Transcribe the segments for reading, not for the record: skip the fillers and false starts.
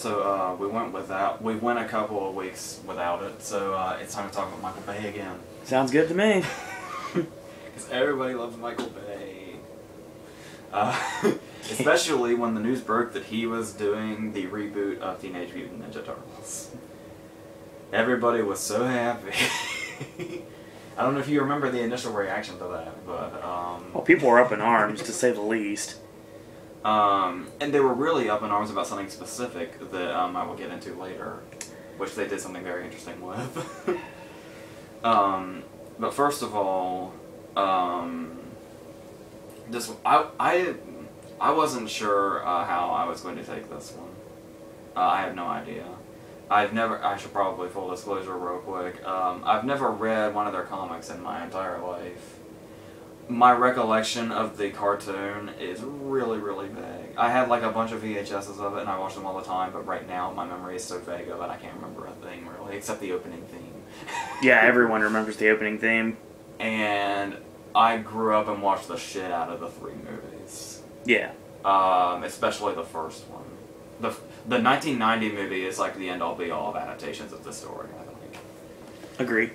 So we went with that. We went a couple of weeks without it, so it's time to talk about Michael Bay again. Sounds good to me. Because everybody loves Michael Bay. Especially when the news broke that he was doing the reboot of Teenage Mutant Ninja Turtles. Everybody was so happy. I don't know if you remember the initial reaction to that, but... well, people were up in arms, to say the least. And they were really up in arms about something specific that I will get into later, which they did something very interesting with. But first of all, this I wasn't sure how I was going to take this one. I have no idea. I've never. I should probably full disclosure real quick. I've never read one of their comics in my entire life. My recollection of the cartoon is really, really vague. I had like a bunch of VHSs of it and I watched them all the time, but right now my memory is so vague of it I can't remember a thing really, except the opening theme. Yeah, everyone remembers the opening theme. And I grew up and watched the shit out of the three movies. Yeah. Especially the first one. The 1990 movie is like the end-all be-all of adaptations of the story, I think. Agree.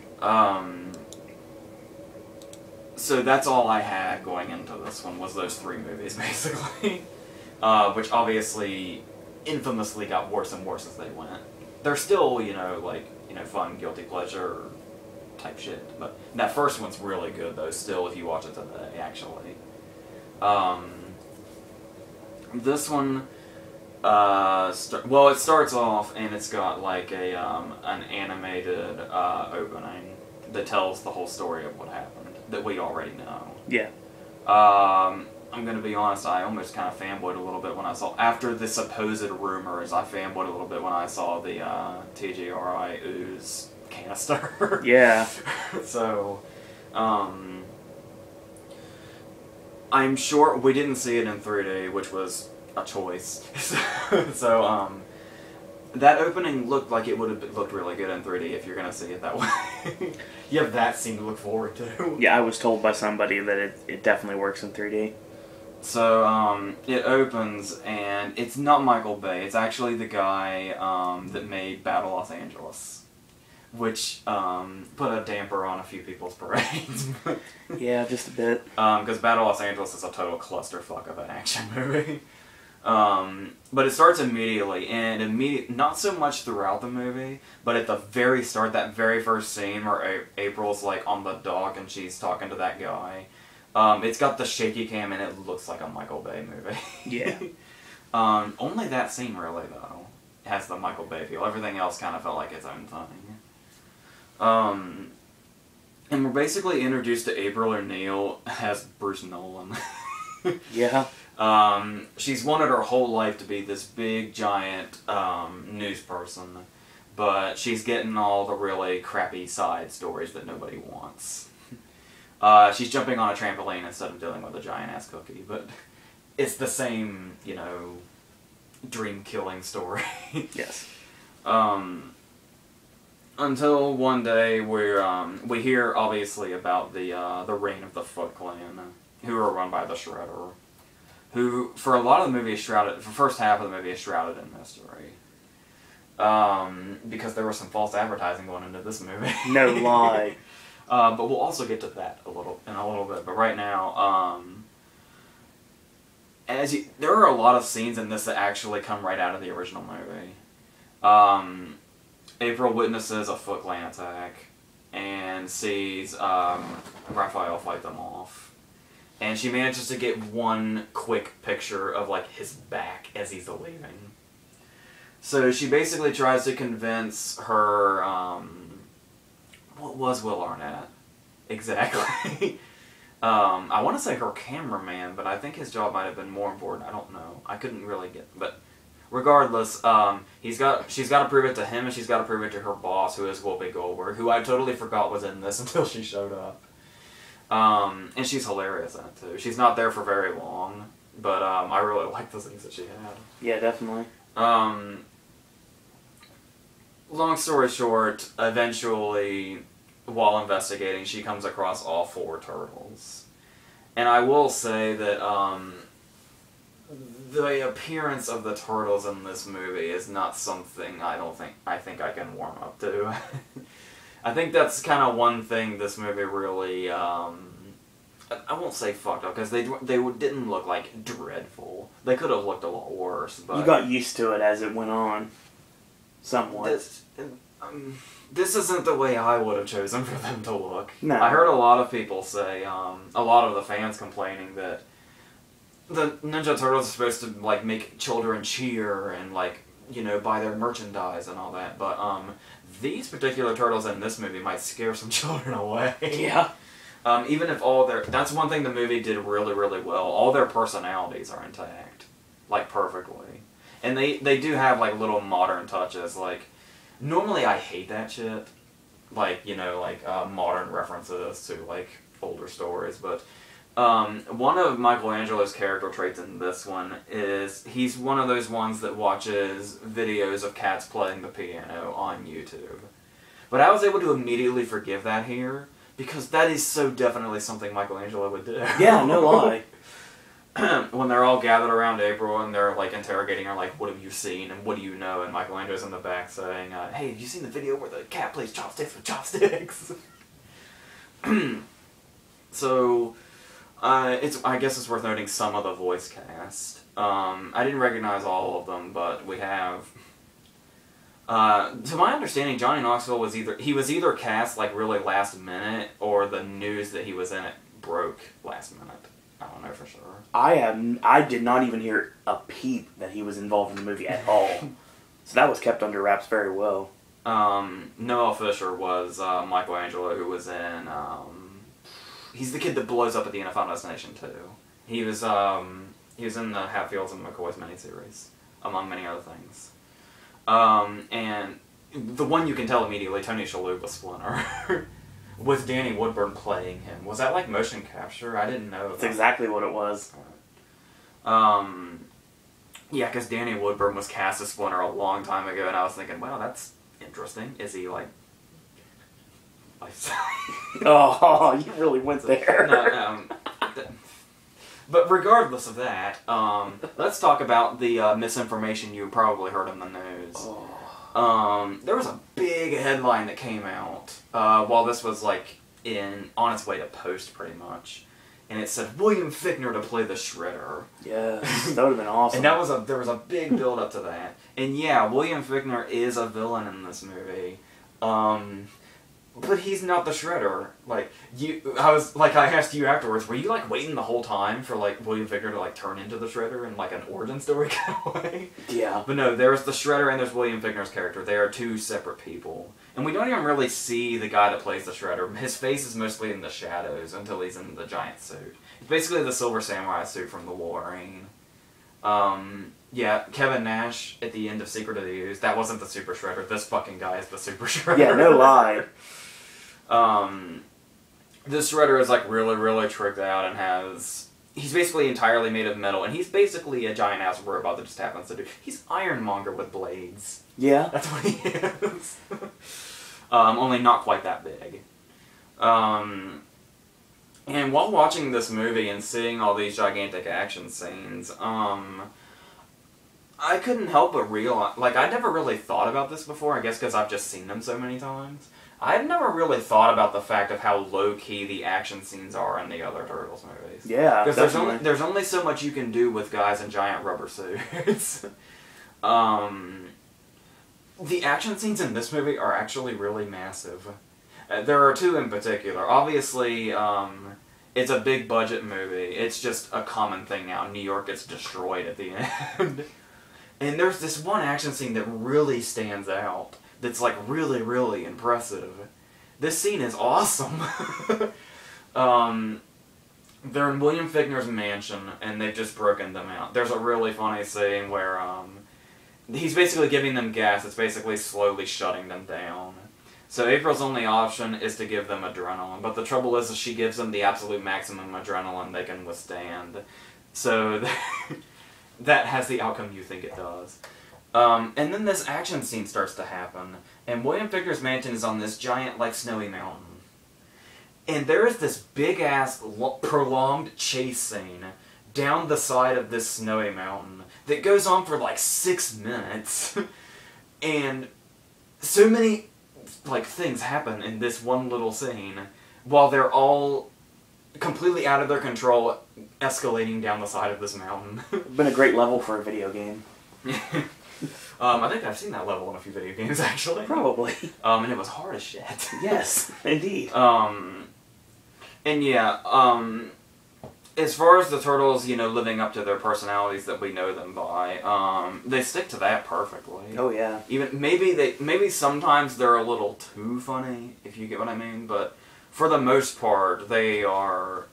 So that's all I had going into this one, was those three movies, basically. Which obviously, infamously got worse and worse as they went. They're still, you know, like, you know, fun, guilty pleasure type shit. But that first one's really good, though, still, if you watch it today, actually. This one, well, it starts off, and it's got, like, a, an animated opening that tells the whole story of what happened. That we already know. Yeah. I'm going to be honest, I almost kind of fanboyed a little bit when I saw... After the supposed rumors, I fanboyed a little bit when I saw the TGRI ooze canister. Yeah. So, I'm sure... We didn't see it in 3D, which was a choice. That opening looked like it would have looked really good in 3D if you're going to see it that way. You have that scene to look forward to. Yeah, I was told by somebody that it definitely works in 3D. So, it opens, and it's not Michael Bay. It's actually the guy that made Battle Los Angeles, which put a damper on a few people's parades. Yeah, just a bit. Because Battle Los Angeles is a total clusterfuck of an action movie. But it starts immediately, and not so much throughout the movie, but at the very start, that very first scene where April's, like, on the dock and she's talking to that guy, it's got the shaky cam and it looks like a Michael Bay movie. Yeah. Only that scene, really, though, has the Michael Bay feel. Everything else kind of felt like its own thing. And we're basically introduced to April O'Neil as Bruce Nolan. Yeah. She's wanted her whole life to be this big, giant, news person, but she's getting all the really crappy side stories that nobody wants. She's jumping on a trampoline instead of dealing with a giant-ass cookie, but it's the same, you know, dream-killing story. Yes. Until one day we hear, obviously, about the reign of the Foot Clan, who are run by the Shredder. Who, for a lot of the movie, is shrouded... For the first half of the movie, is shrouded in mystery. Because there was some false advertising going into this movie. No lie. But we'll also get to that in a little bit. But right now, there are a lot of scenes in this that actually come right out of the original movie. April witnesses a Foot Clan attack and sees Raphael fight them off. And she manages to get one quick picture of, like, his back as he's leaving. So she basically tries to convince her, what was Will Arnett? Exactly. I want to say her cameraman, but I think his job might have been more important. I don't know. I couldn't really get... But regardless, she's got to prove it to him, and she's got to prove it to her boss, who is Whoopi Goldberg, who I totally forgot was in this until she showed up. And she's hilarious in it, too. She's not there for very long, but, I really like the things that she had. Yeah, definitely. Long story short, eventually, while investigating, she comes across all four turtles. And I will say that, the appearance of the turtles in this movie is not something I think I can warm up to. I think that's kind of one thing this movie really, I won't say fucked up, because they didn't look, like, dreadful. They could have looked a lot worse, but... You got used to it as it went on, somewhat. This isn't the way I would have chosen for them to look. No. I heard a lot of people say, a lot of the fans complaining that the Ninja Turtles are supposed to, like, make children cheer and, like, you know, buy their merchandise and all that, but, these particular turtles in this movie might scare some children away. Yeah. Even if all their... That's one thing the movie did really, really well. All their personalities are intact. Like, perfectly. And they do have, like, little modern touches. Like, normally I hate that shit. Like, you know, like, modern references to, like, older stories. But one of Michelangelo's character traits in this one is he's one of those ones that watches videos of cats playing the piano on YouTube. But I was able to immediately forgive that here, because that is so definitely something Michelangelo would do. Yeah, no lie. When they're all gathered around April and they're like interrogating her, like, what have you seen and what do you know? And Michelangelo's in the back saying, hey, have you seen the video where the cat plays chopsticks with chopsticks? So, I guess it's worth noting some of the voice cast. I didn't recognize all of them, but we have... to my understanding, Johnny Knoxville was either cast, like, really last minute, or the news that he was in it broke last minute. I don't know for sure. I did not even hear a peep that he was involved in the movie at all. So that was kept under wraps very well. Noel Fisher was Michelangelo, who was in, he's the kid that blows up at the end of Final Destination 2. He was in the Hatfields and McCoys miniseries, among many other things. And the one you can tell immediately, Tony Shalhoub was Splinter, with Danny Woodburn playing him. Was that like motion capture? I didn't know. That's exactly what it was. Yeah, because Danny Woodburn was cast as Splinter a long time ago, and I was thinking, wow, that's interesting. Is he like... Oh, you really went there. No, but regardless of that, let's talk about the misinformation you probably heard on the news. Oh. There was a big headline that came out while this was like on its way to post, pretty much, and it said William Fichtner to play the Shredder. Yeah, that would have been awesome. And there was a big build up to that, and yeah, William Fichtner is a villain in this movie. But he's not the Shredder. Like, I asked you afterwards, were you, like, waiting the whole time for, like, William Fichtner to, like, turn into the Shredder in, like, an origin story kind of way? Yeah. But no, there's the Shredder and there's William Fichtner's character. They are two separate people. And we don't even really see the guy that plays the Shredder. His face is mostly in the shadows until he's in the giant suit. It's basically the Silver Samurai suit from the Wolverine. Yeah, Kevin Nash at the end of Secret of the Ooze, that wasn't the Super Shredder. This fucking guy is the Super Shredder. Yeah, no lie. This Shredder is, like, really, really tricked out and has... He's basically entirely made of metal, and he's basically a giant-ass robot that just happens to do... He's Ironmonger with blades. Yeah. That's what he is. Only not quite that big. And while watching this movie and seeing all these gigantic action scenes, I couldn't help but realize... Like, I never really thought about this before, I guess because I've just seen them so many times. I've never really thought about the fact of how low-key the action scenes are in the other Turtles movies. Yeah, because there's only so much you can do with guys in giant rubber suits. The action scenes in this movie are actually really massive. There are two in particular. Obviously, it's a big-budget movie. It's just a common thing now. New York gets destroyed at the end. And there's this one action scene that really stands out. That's, like, really, really impressive. This scene is awesome. They're in William Fichtner's mansion, and they've just broken them out. There's a really funny scene where he's basically giving them gas. It's basically slowly shutting them down. So April's only option is to give them adrenaline. But the trouble is that she gives them the absolute maximum adrenaline they can withstand. So that has the outcome you think it does. And then this action scene starts to happen, and William Fichtner's mansion is on this giant, like, snowy mountain. And there is this big-ass, prolonged chase scene down the side of this snowy mountain that goes on for like 6 minutes, and so many like things happen in this one little scene while they're all completely out of their control escalating down the side of this mountain. Been a great level for a video game. I think I've seen that level in a few video games, actually. Probably. And it was hard as shit. Yes, indeed. And yeah, as far as the Turtles, you know, living up to their personalities that we know them by, they stick to that perfectly. Oh yeah. Even maybe sometimes they're a little too funny, if you get what I mean, but for the most part, they are.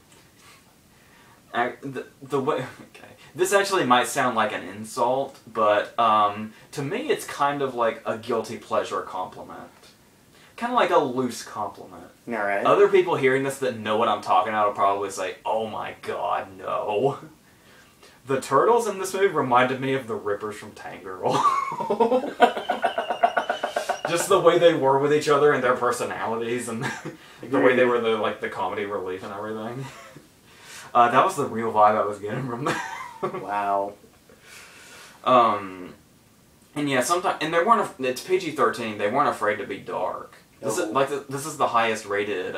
The way, okay. This actually might sound like an insult, but to me it's kind of like a guilty pleasure compliment. Kind of like a loose compliment. Alright. Other people hearing this that know what I'm talking about will probably say, oh my god, no. The Turtles in this movie reminded me of the Rippers from Tangirl. Just the way they were with each other and their personalities and the way they were the, like, the comedy relief and everything. That was the real vibe I was getting from them. Wow. And yeah, sometimes, and they weren't, it's PG-13, they weren't afraid to be dark. This is, like, this is the highest rated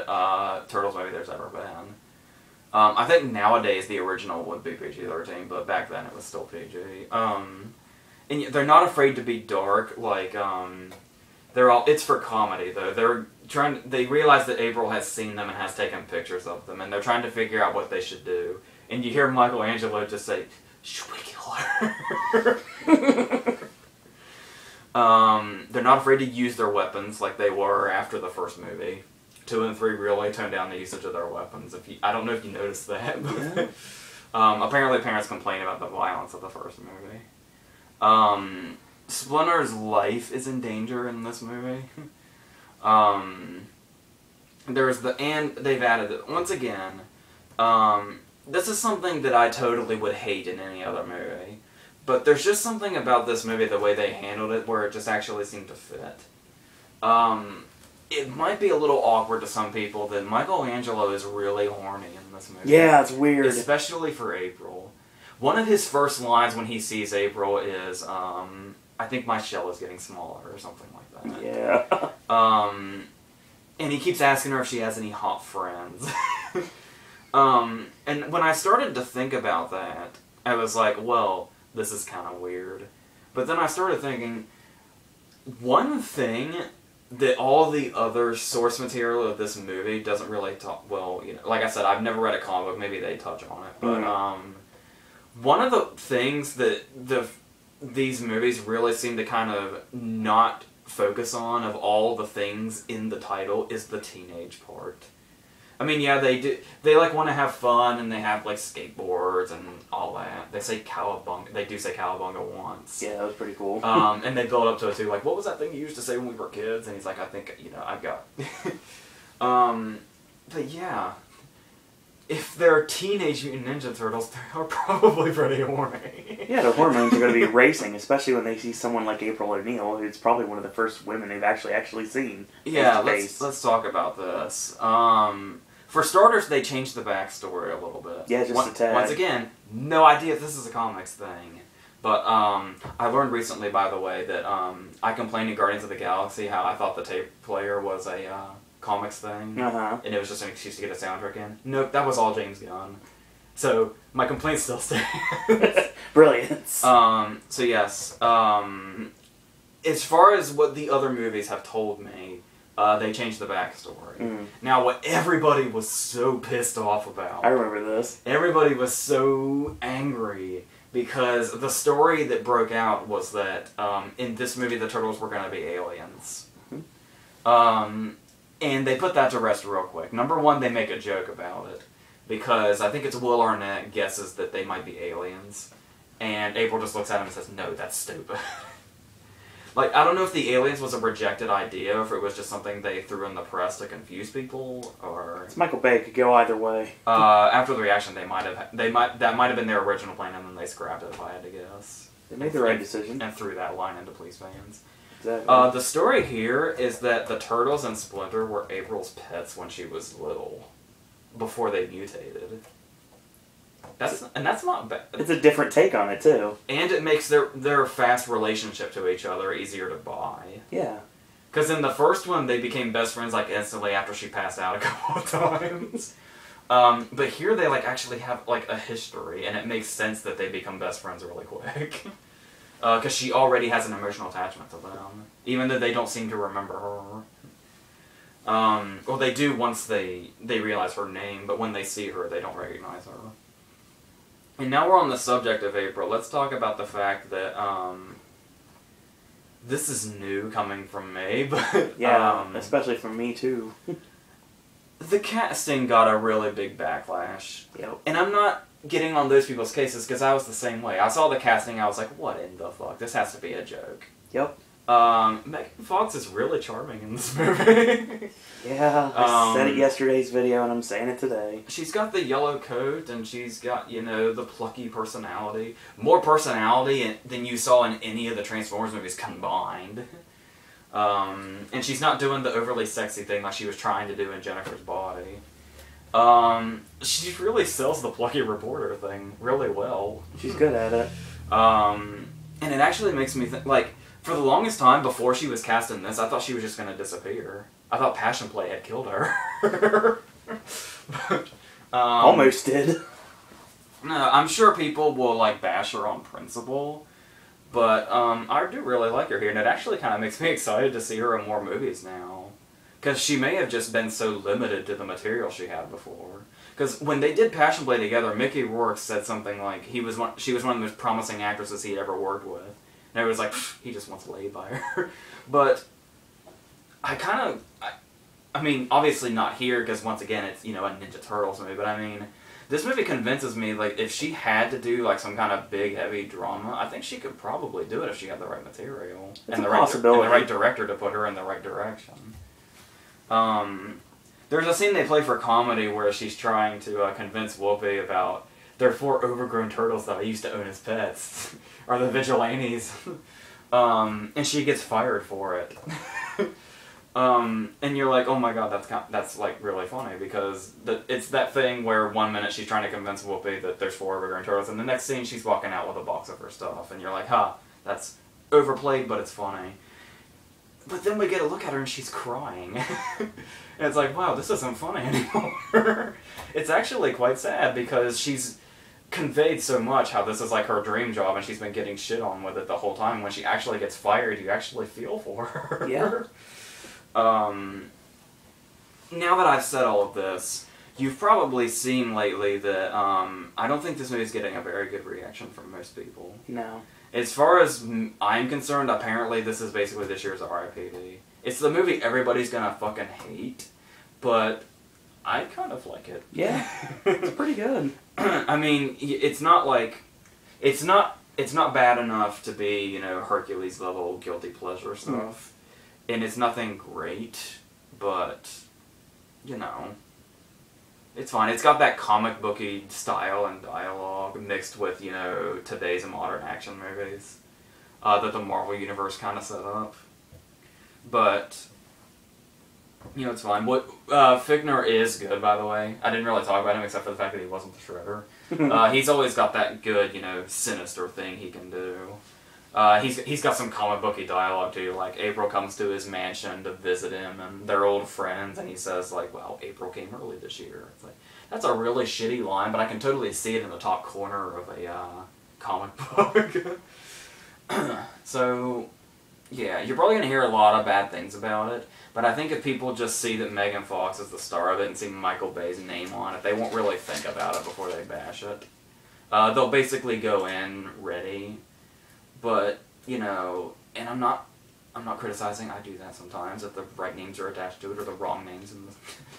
Turtles movie there's ever been. I think nowadays the original would be PG-13, but back then it was still PG. And yeah, they're not afraid to be dark, like, they're all, it's for comedy though, they're trying, they realize that April has seen them and has taken pictures of them, and they're trying to figure out what they should do. And you hear Michelangelo just say, should we kill her? They're not afraid to use their weapons like they were after the first movie. 2 and 3 really toned down the usage of their weapons. If you, I don't know if you noticed that. Yeah. Apparently parents complain about the violence of the first movie. Splinter's life is in danger in this movie. There's the, and they've added it once again. This is something that I totally would hate in any other movie, but there's just something about this movie, the way they handled it, where it just actually seemed to fit. It might be a little awkward to some people that Michelangelo is really horny in this movie. Yeah, it's weird. Especially for April. One of his first lines when he sees April is, I think my shell is getting smaller, or something like that. Yeah. And he keeps asking her if she has any hot friends. And when I started to think about that, I was like, well, this is kind of weird. But then I started thinking, one thing that all the other source material of this movie doesn't really talk, well, you know, like I said, I've never read a comic book, maybe they touch on it, but, one of the things that these movies really seem to kind of not focus on of all the things in the title is the teenage part. I mean, yeah, they do. They like want to have fun, and they have like skateboards and all that. They say cowabunga. They do say cowabunga once. Yeah, that was pretty cool. And they build up to it too. Like, what was that thing you used to say when we were kids? And he's like, I think you know, I got. But yeah, if they're Teenage Mutant Ninja Turtles, they are probably pretty horny. Yeah, their hormones are going to be racing, especially when they see someone like April O'Neil, who's probably one of the first women they've actually seen. Yeah, let's talk about this. For starters, they changed the backstory a little bit. Yeah, just a tad. Once again, no idea if this is a comics thing. But I learned recently, by the way, that I complained in Guardians of the Galaxy how I thought the tape player was a comics thing, and it was just an excuse to get a soundtrack in. Nope, that was all James Gunn. So my complaint still stands. Brilliance. So yes, as far as what the other movies have told me, they changed the backstory. Now, what everybody was so pissed off about. I remember this. Everybody was so angry because the story that broke out was that in this movie the Turtles were going to be aliens. And they put that to rest real quick. Number one, they make a joke about it. Because I think it's Will Arnett guesses that they might be aliens. And April just looks at him and says, no, that's stupid. Like, I don't know if the aliens was a rejected idea, or if it was just something they threw in the press to confuse people, or... It's Michael Bay, it could go either way. After the reaction, that might have been their original plan, and then they scrapped it, if I had to guess. They made the right decision. And threw that line into police fans. The story here is that the Turtles and Splinter were April's pets when she was little, before they mutated. That's not bad. It's a different take on it too. And it makes their fast relationship to each other easier to buy. Yeah. Because in the first one, they became best friends like instantly after she passed out a couple of times. But here they like actually have like a history, and it makes sense that they become best friends really quick. Because she already has an emotional attachment to them, even though they don't seem to remember her. Well, they do once they realize her name, but when they see her, they don't recognize her. And now we're on the subject of April. Let's talk about the fact that, this is new coming from me, but... Yeah, especially from me, too. The casting got a really big backlash. Yep. And I'm not getting on those people's cases, because I was the same way. I saw the casting, I was like, what in the fuck? This has to be a joke. Yep. Megan Fox is really charming in this movie. Yeah, I said it yesterday's video, and I'm saying it today. She's got the yellow coat, and she's got, you know, the plucky personality. More personality than you saw in any of the Transformers movies combined. And she's not doing the overly sexy thing like she was trying to do in Jennifer's Body. She really sells the plucky reporter thing really well. She's good at it. And it actually makes me think, like... For the longest time, before she was cast in this, I thought she was just going to disappear. I thought Passion Play had killed her. But, almost did. No, I'm sure people will, like, bash her on principle. But I do really like her here, and it actually kind of makes me excited to see her in more movies now. Because she may have just been so limited to the material she had before. Because when they did Passion Play together, Mickey Rourke said something like, she was one of the most promising actresses he'd ever worked with. And everyone's like, he just wants laid by her. But I kind of, I mean, obviously not here because once again it's, you know, a Ninja Turtles movie. But I mean, this movie convinces me like if she had to do like some kind of big heavy drama, I think she could probably do it if she had the right material and the right director to put her in the right direction. There's a scene they play for comedy where she's trying to convince Whoopi about. There are 4 overgrown turtles that I used to own as pets. Or the vigilantes. And she gets fired for it. And you're like, oh my god, that's like really funny. Because it's that thing where one minute she's trying to convince Whoopi that there's 4 overgrown turtles. And the next scene she's walking out with a box of her stuff. And you're like, huh, that's overplayed, but it's funny. But then we get a look at her and she's crying. And it's like, wow, this isn't funny anymore. It's actually quite sad because she's... conveyed so much how this is like her dream job and she's been getting shit on with it the whole time. When she actually gets fired, you actually feel for her. Yeah. Now that I've said all of this, you've probably seen lately that I don't think this movie's getting a very good reaction from most people. No. As far as I'm concerned, apparently this is basically this year's R.I.P.D. It's the movie everybody's gonna fucking hate, but I kind of like it. Yeah, it's pretty good. I mean, it's not like, it's not bad enough to be, you know, Hercules level guilty pleasure stuff, and it's nothing great, but, you know, it's fine. It's got that comic booky style and dialogue mixed with, you know, today's modern action movies that the Marvel Universe kind of set up, but. You know, it's fine. What Fichtner is good, by the way. I didn't really talk about him except for the fact that he wasn't the Shredder. He's always got that good, you know, sinister thing he can do. He's got some comic booky dialogue too. Like April comes to his mansion to visit him, and they're old friends. And he says like, "Well, April came early this year." It's like that's a really shitty line, but I can totally see it in the top corner of a comic book. So. Yeah, you're probably going to hear a lot of bad things about it, but I think if people just see that Megan Fox is the star of it and see Michael Bay's name on it, they won't really think about it before they bash it. They'll basically go in ready, but, you know, and I'm not criticizing, I do that sometimes, if the right names are attached to it, or the wrong names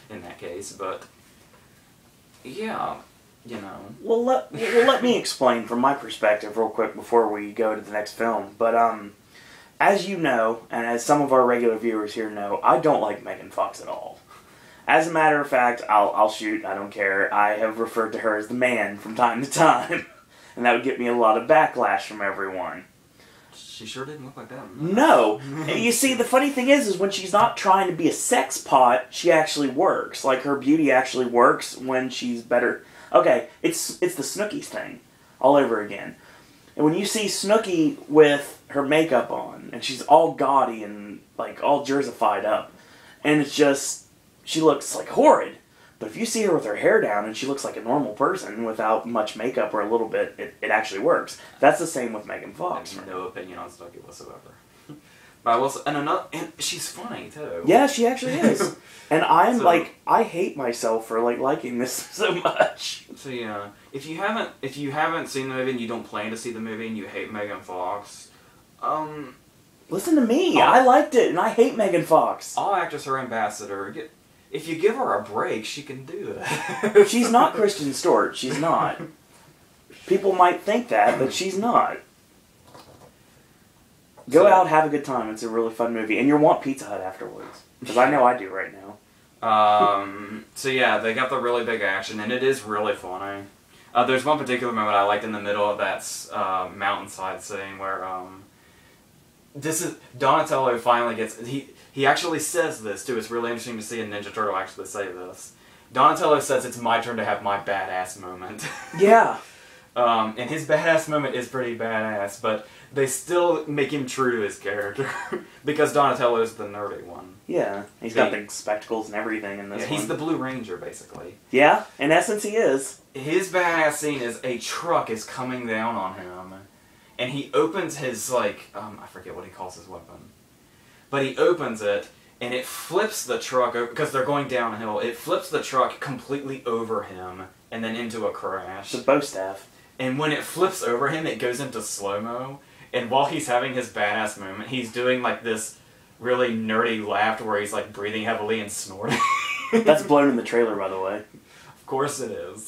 in that case, but, yeah, you know. Well, let me explain from my perspective real quick before we go to the next film, but, as you know, and as some of our regular viewers here know, I don't like Megan Fox at all. As a matter of fact, I'll shoot, I don't care. I have referred to her as the man from time to time. And that would get me a lot of backlash from everyone. She sure didn't look like that. No. And you see, the funny thing is when she's not trying to be a sex pot, she actually works. Like, her beauty actually works when she's better. Okay, it's the Snookies thing all over again. And when you see Snooki with her makeup on, and she's all gaudy and, like, all jersefied up, and it's just, she looks, like, horrid. But if you see her with her hair down and she looks like a normal person without much makeup or a little bit, it actually works. That's the same with Megan Fox. I have no opinion on Snooki whatsoever. But I will say, and she's funny, too. Yeah, she actually is. And I'm, so, like, I hate myself for, like, liking this so much. So, yeah. If you haven't seen the movie and you don't plan to see the movie and you hate Megan Fox, listen to me. I liked it and I hate Megan Fox. I'll act as her ambassador. If you give her a break, she can do that. She's not Kristen Stewart. She's not. People might think that, but she's not. Go out, have a good time. It's a really fun movie. And you'll want Pizza Hut afterwards. Because I know I do right now. So yeah, they got the really big action, and it is really funny. There's one particular moment I liked in the middle of that mountainside scene where Donatello finally gets... He actually says this, too. It's really interesting to see a Ninja Turtle actually say this. Donatello says, "It's my turn to have my badass moment." Yeah. And his badass moment is pretty badass, but they still make him true to his character. Because Donatello's the nerdy one. Yeah. He's got big spectacles and everything in this one. He's the Blue Ranger, basically. Yeah, in essence he is. His badass scene is a truck is coming down on him, and he opens his, like, I forget what he calls his weapon. But he opens it, and it flips the truck, because they're going downhill, it flips the truck completely over him, and then into a crash. The bow staff. And when it flips over him, it goes into slow-mo. And while he's having his badass moment, he's doing, like, this really nerdy laugh where he's, like, breathing heavily and snorting. That's blown in the trailer, by the way. Of course it is.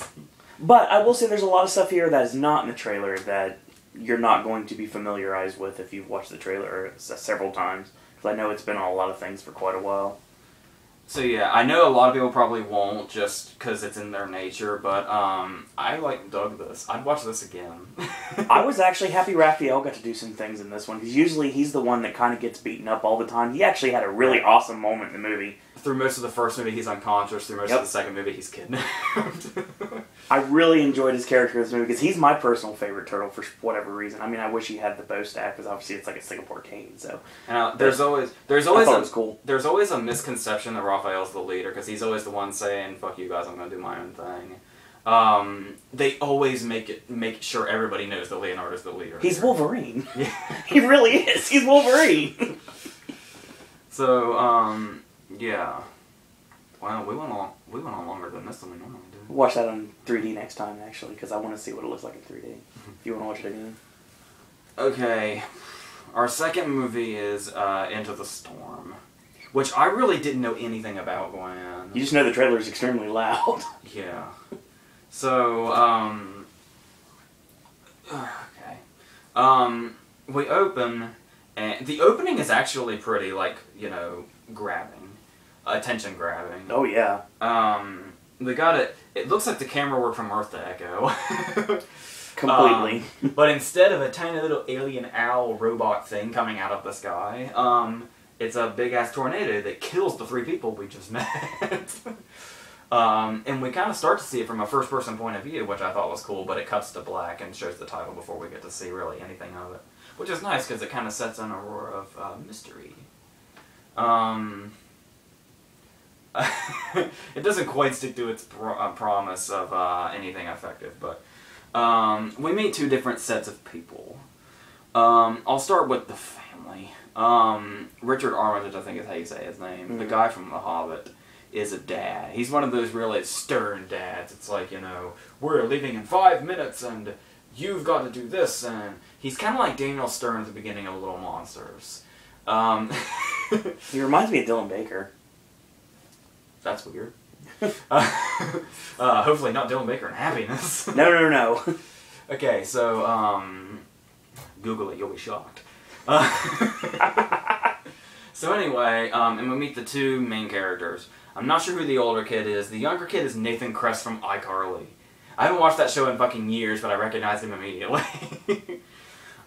But I will say there's a lot of stuff here that is not in the trailer that you're not going to be familiarized with if you've watched the trailer several times. Because I know it's been on a lot of things for quite a while. So yeah, I know a lot of people probably won't just because it's in their nature, but I dug this. I'd watch this again. I was actually happy Raphael got to do some things in this one, because usually he's the one that kind of gets beaten up all the time. He actually had a really awesome moment in the movie. Through most of the first movie, he's unconscious. Through most of the second movie, he's kidnapped. I really enjoyed his character in this movie, because he's my personal favorite turtle for whatever reason. I mean, I wish he had the bow staff, because obviously it's like a Singapore cane. So there's always a misconception that Raphael's the leader, because he's always the one saying, "Fuck you guys, I'm gonna do my own thing." They always make sure everybody knows that Leonardo's the leader. He's Wolverine. Yeah. He really is. He's Wolverine. So yeah. Wow, we went on longer than this than we normally do. Watch that on 3D next time, actually, because I want to see what it looks like in 3D. If you want to watch it again. Okay, our second movie is Into the Storm, which I really didn't know anything about going in. You just know the trailer is extremely loud. Yeah. So, okay. We open, and the opening is actually pretty, like, you know, grabbing. Attention-grabbing. Oh, yeah. They got it. It looks like the camera worked from Earth to Echo. Completely. But instead of a tiny little alien owl robot thing coming out of the sky, it's a big-ass tornado that kills the three people we just met. And we kind of start to see it from a first-person point of view, which I thought was cool, but it cuts to black and shows the title before we get to see really anything of it. Which is nice, because it kind of sets an aurora of mystery. It doesn't quite stick to its promise of anything effective, but we meet two different sets of people. I'll start with the family. Richard Armitage, I think is how you say his name, the guy from The Hobbit, is a dad. He's one of those really stern dads. It's like, you know, we're leaving in 5 minutes and you've got to do this, and he's kind of like Daniel Stern at the beginning of Little Monsters. He reminds me of Dylan Baker. That's weird. Hopefully not Dylan Baker in Happiness. No. Okay, so, Google it, you'll be shocked. So anyway, and we meet the two main characters. I'm not sure who the older kid is. The younger kid is Nathan Kress from iCarly. I haven't watched that show in fucking years, but I recognized him immediately.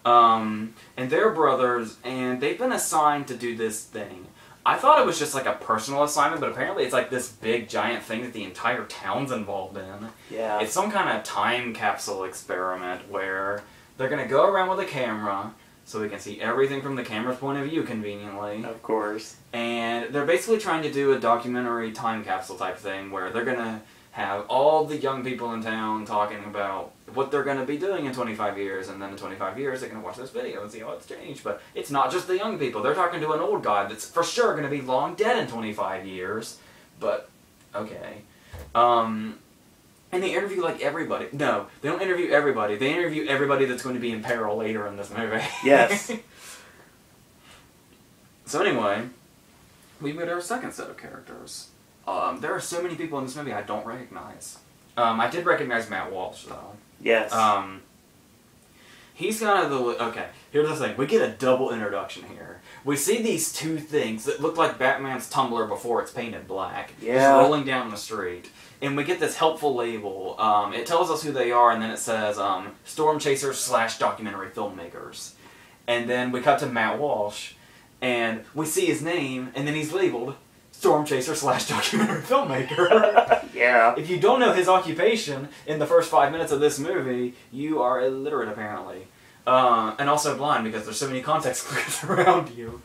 And they're brothers, and they've been assigned to do this thing. I thought it was just like a personal assignment, but apparently it's like this big giant thing that the entire town's involved in. Yeah. It's some kind of time capsule experiment where they're going to go around with a camera so we can see everything from the camera's point of view conveniently. Of course. And they're basically trying to do a documentary time capsule type thing where they're going to have all the young people in town talking about what they're going to be doing in 25 years, and then in 25 years they're going to watch this video and see how it's changed. But it's not just the young people. They're talking to an old guy that's for sure going to be long dead in 25 years. But, okay. And they interview, like, everybody. No, they don't interview everybody. They interview everybody that's going to be in peril later in this movie. Yes. So anyway, we meet our second set of characters. There are so many people in this movie I don't recognize. I did recognize Matt Walsh, though. Yes. He's kind of the... Okay, here's the thing. We get a double introduction here. We see these two things that look like Batman's tumbler before it's painted black. Yeah. Just rolling down the street. And we get this helpful label. It tells us who they are, and then it says, Storm Chasers / documentary filmmakers. And then we cut to Matt Walsh, and we see his name, and then he's labeled Storm Chaser / documentary filmmaker. Yeah. If you don't know his occupation in the first 5 minutes of this movie, you are illiterate, apparently. And also blind, because there's so many context clues around you.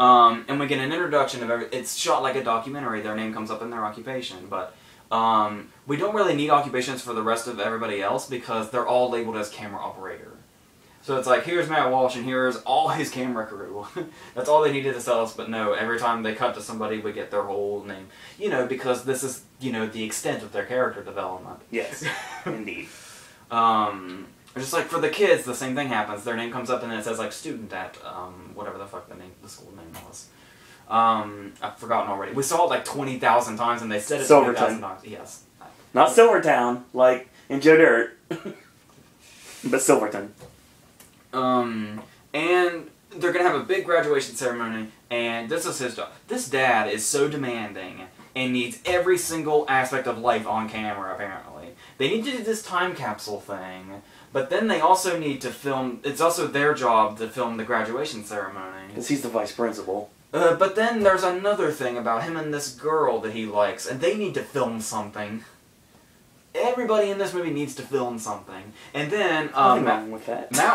And we get an introduction of it's shot like a documentary. Their name comes up in their occupation, but we don't really need occupations for the rest of everybody else because they're all labeled as camera operator. So it's like, here's Matt Walsh and here's all his camera crew. That's all they needed to sell us, but no, every time they cut to somebody, we get their whole name. You know, because this is, you know, the extent of their character development. Yes, indeed. Just like for the kids, the same thing happens. Their name comes up and then it says, like, student at whatever the fuck the school name was. I've forgotten already. We saw it like 20,000 times and they said it 20,000 times. Yes. Not Silvertown, like in Joe Dirt, but Silverton. And they're going to have a big graduation ceremony, and this is his job. This dad is so demanding and needs every single aspect of life on camera, apparently. They need to do this time capsule thing, but then they also need to film... It's also their job to film the graduation ceremony. Because he's the vice principal. But then there's another thing about him and this girl that he likes, and they need to film something. Everybody in this movie needs to film something. And then, Matt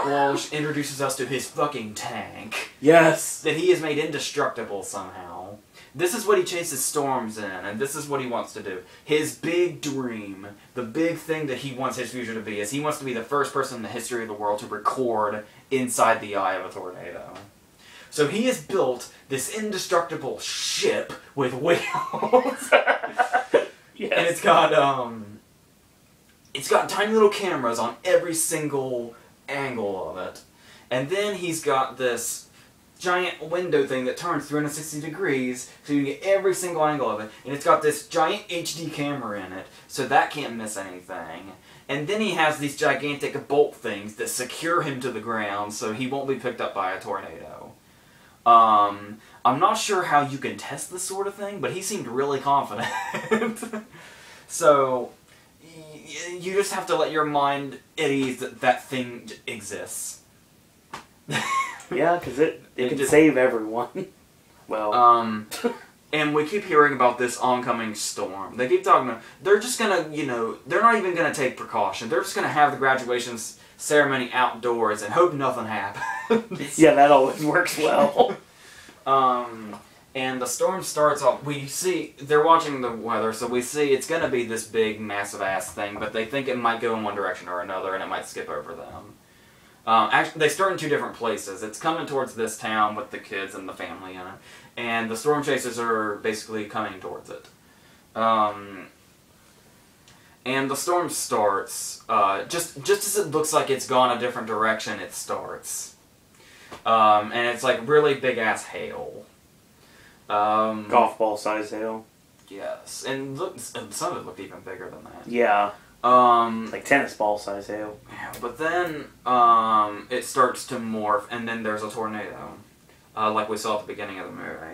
Walsh introduces us to his fucking tank. Yes. That he has made indestructible somehow. This is what he chases storms in, and this is what he wants to do. His big dream, the big thing that he wants his future to be, is he wants to be the first person in the history of the world to record inside the eye of a tornado. So he has built this indestructible ship with wheels. Yes. And it's got tiny little cameras on every single angle of it. And then he's got this giant window thing that turns 360 degrees so you get every single angle of it. And it's got this giant HD camera in it, so that can't miss anything. And then he has these gigantic bolt things that secure him to the ground so he won't be picked up by a tornado. I'm not sure how you can test this sort of thing, but he seemed really confident. So... You just have to let your mind at ease that that thing exists. Yeah, because it can just save everyone. Well. And we keep hearing about this oncoming storm. They keep talking about, they're just going to, you know, they're not even going to take precaution. They're just going to have the graduation ceremony outdoors and hope nothing happens. Yeah, that always works well. And the storm starts off, we see, they're watching the weather, so we see it's going to be this big, massive-ass thing, but they think it might go in one direction or another, and it might skip over them. Actually, they start in two different places. It's coming towards this town with the kids and the family in it, and the storm chasers are basically coming towards it. And the storm starts, just as it looks like it's gone a different direction, it starts. And it's like really big-ass hail. Golf ball size hail. Yes, and some of it looked even bigger than that. Yeah. Like tennis ball size hail. Yeah, but then it starts to morph, and then there's a tornado, like we saw at the beginning of the movie.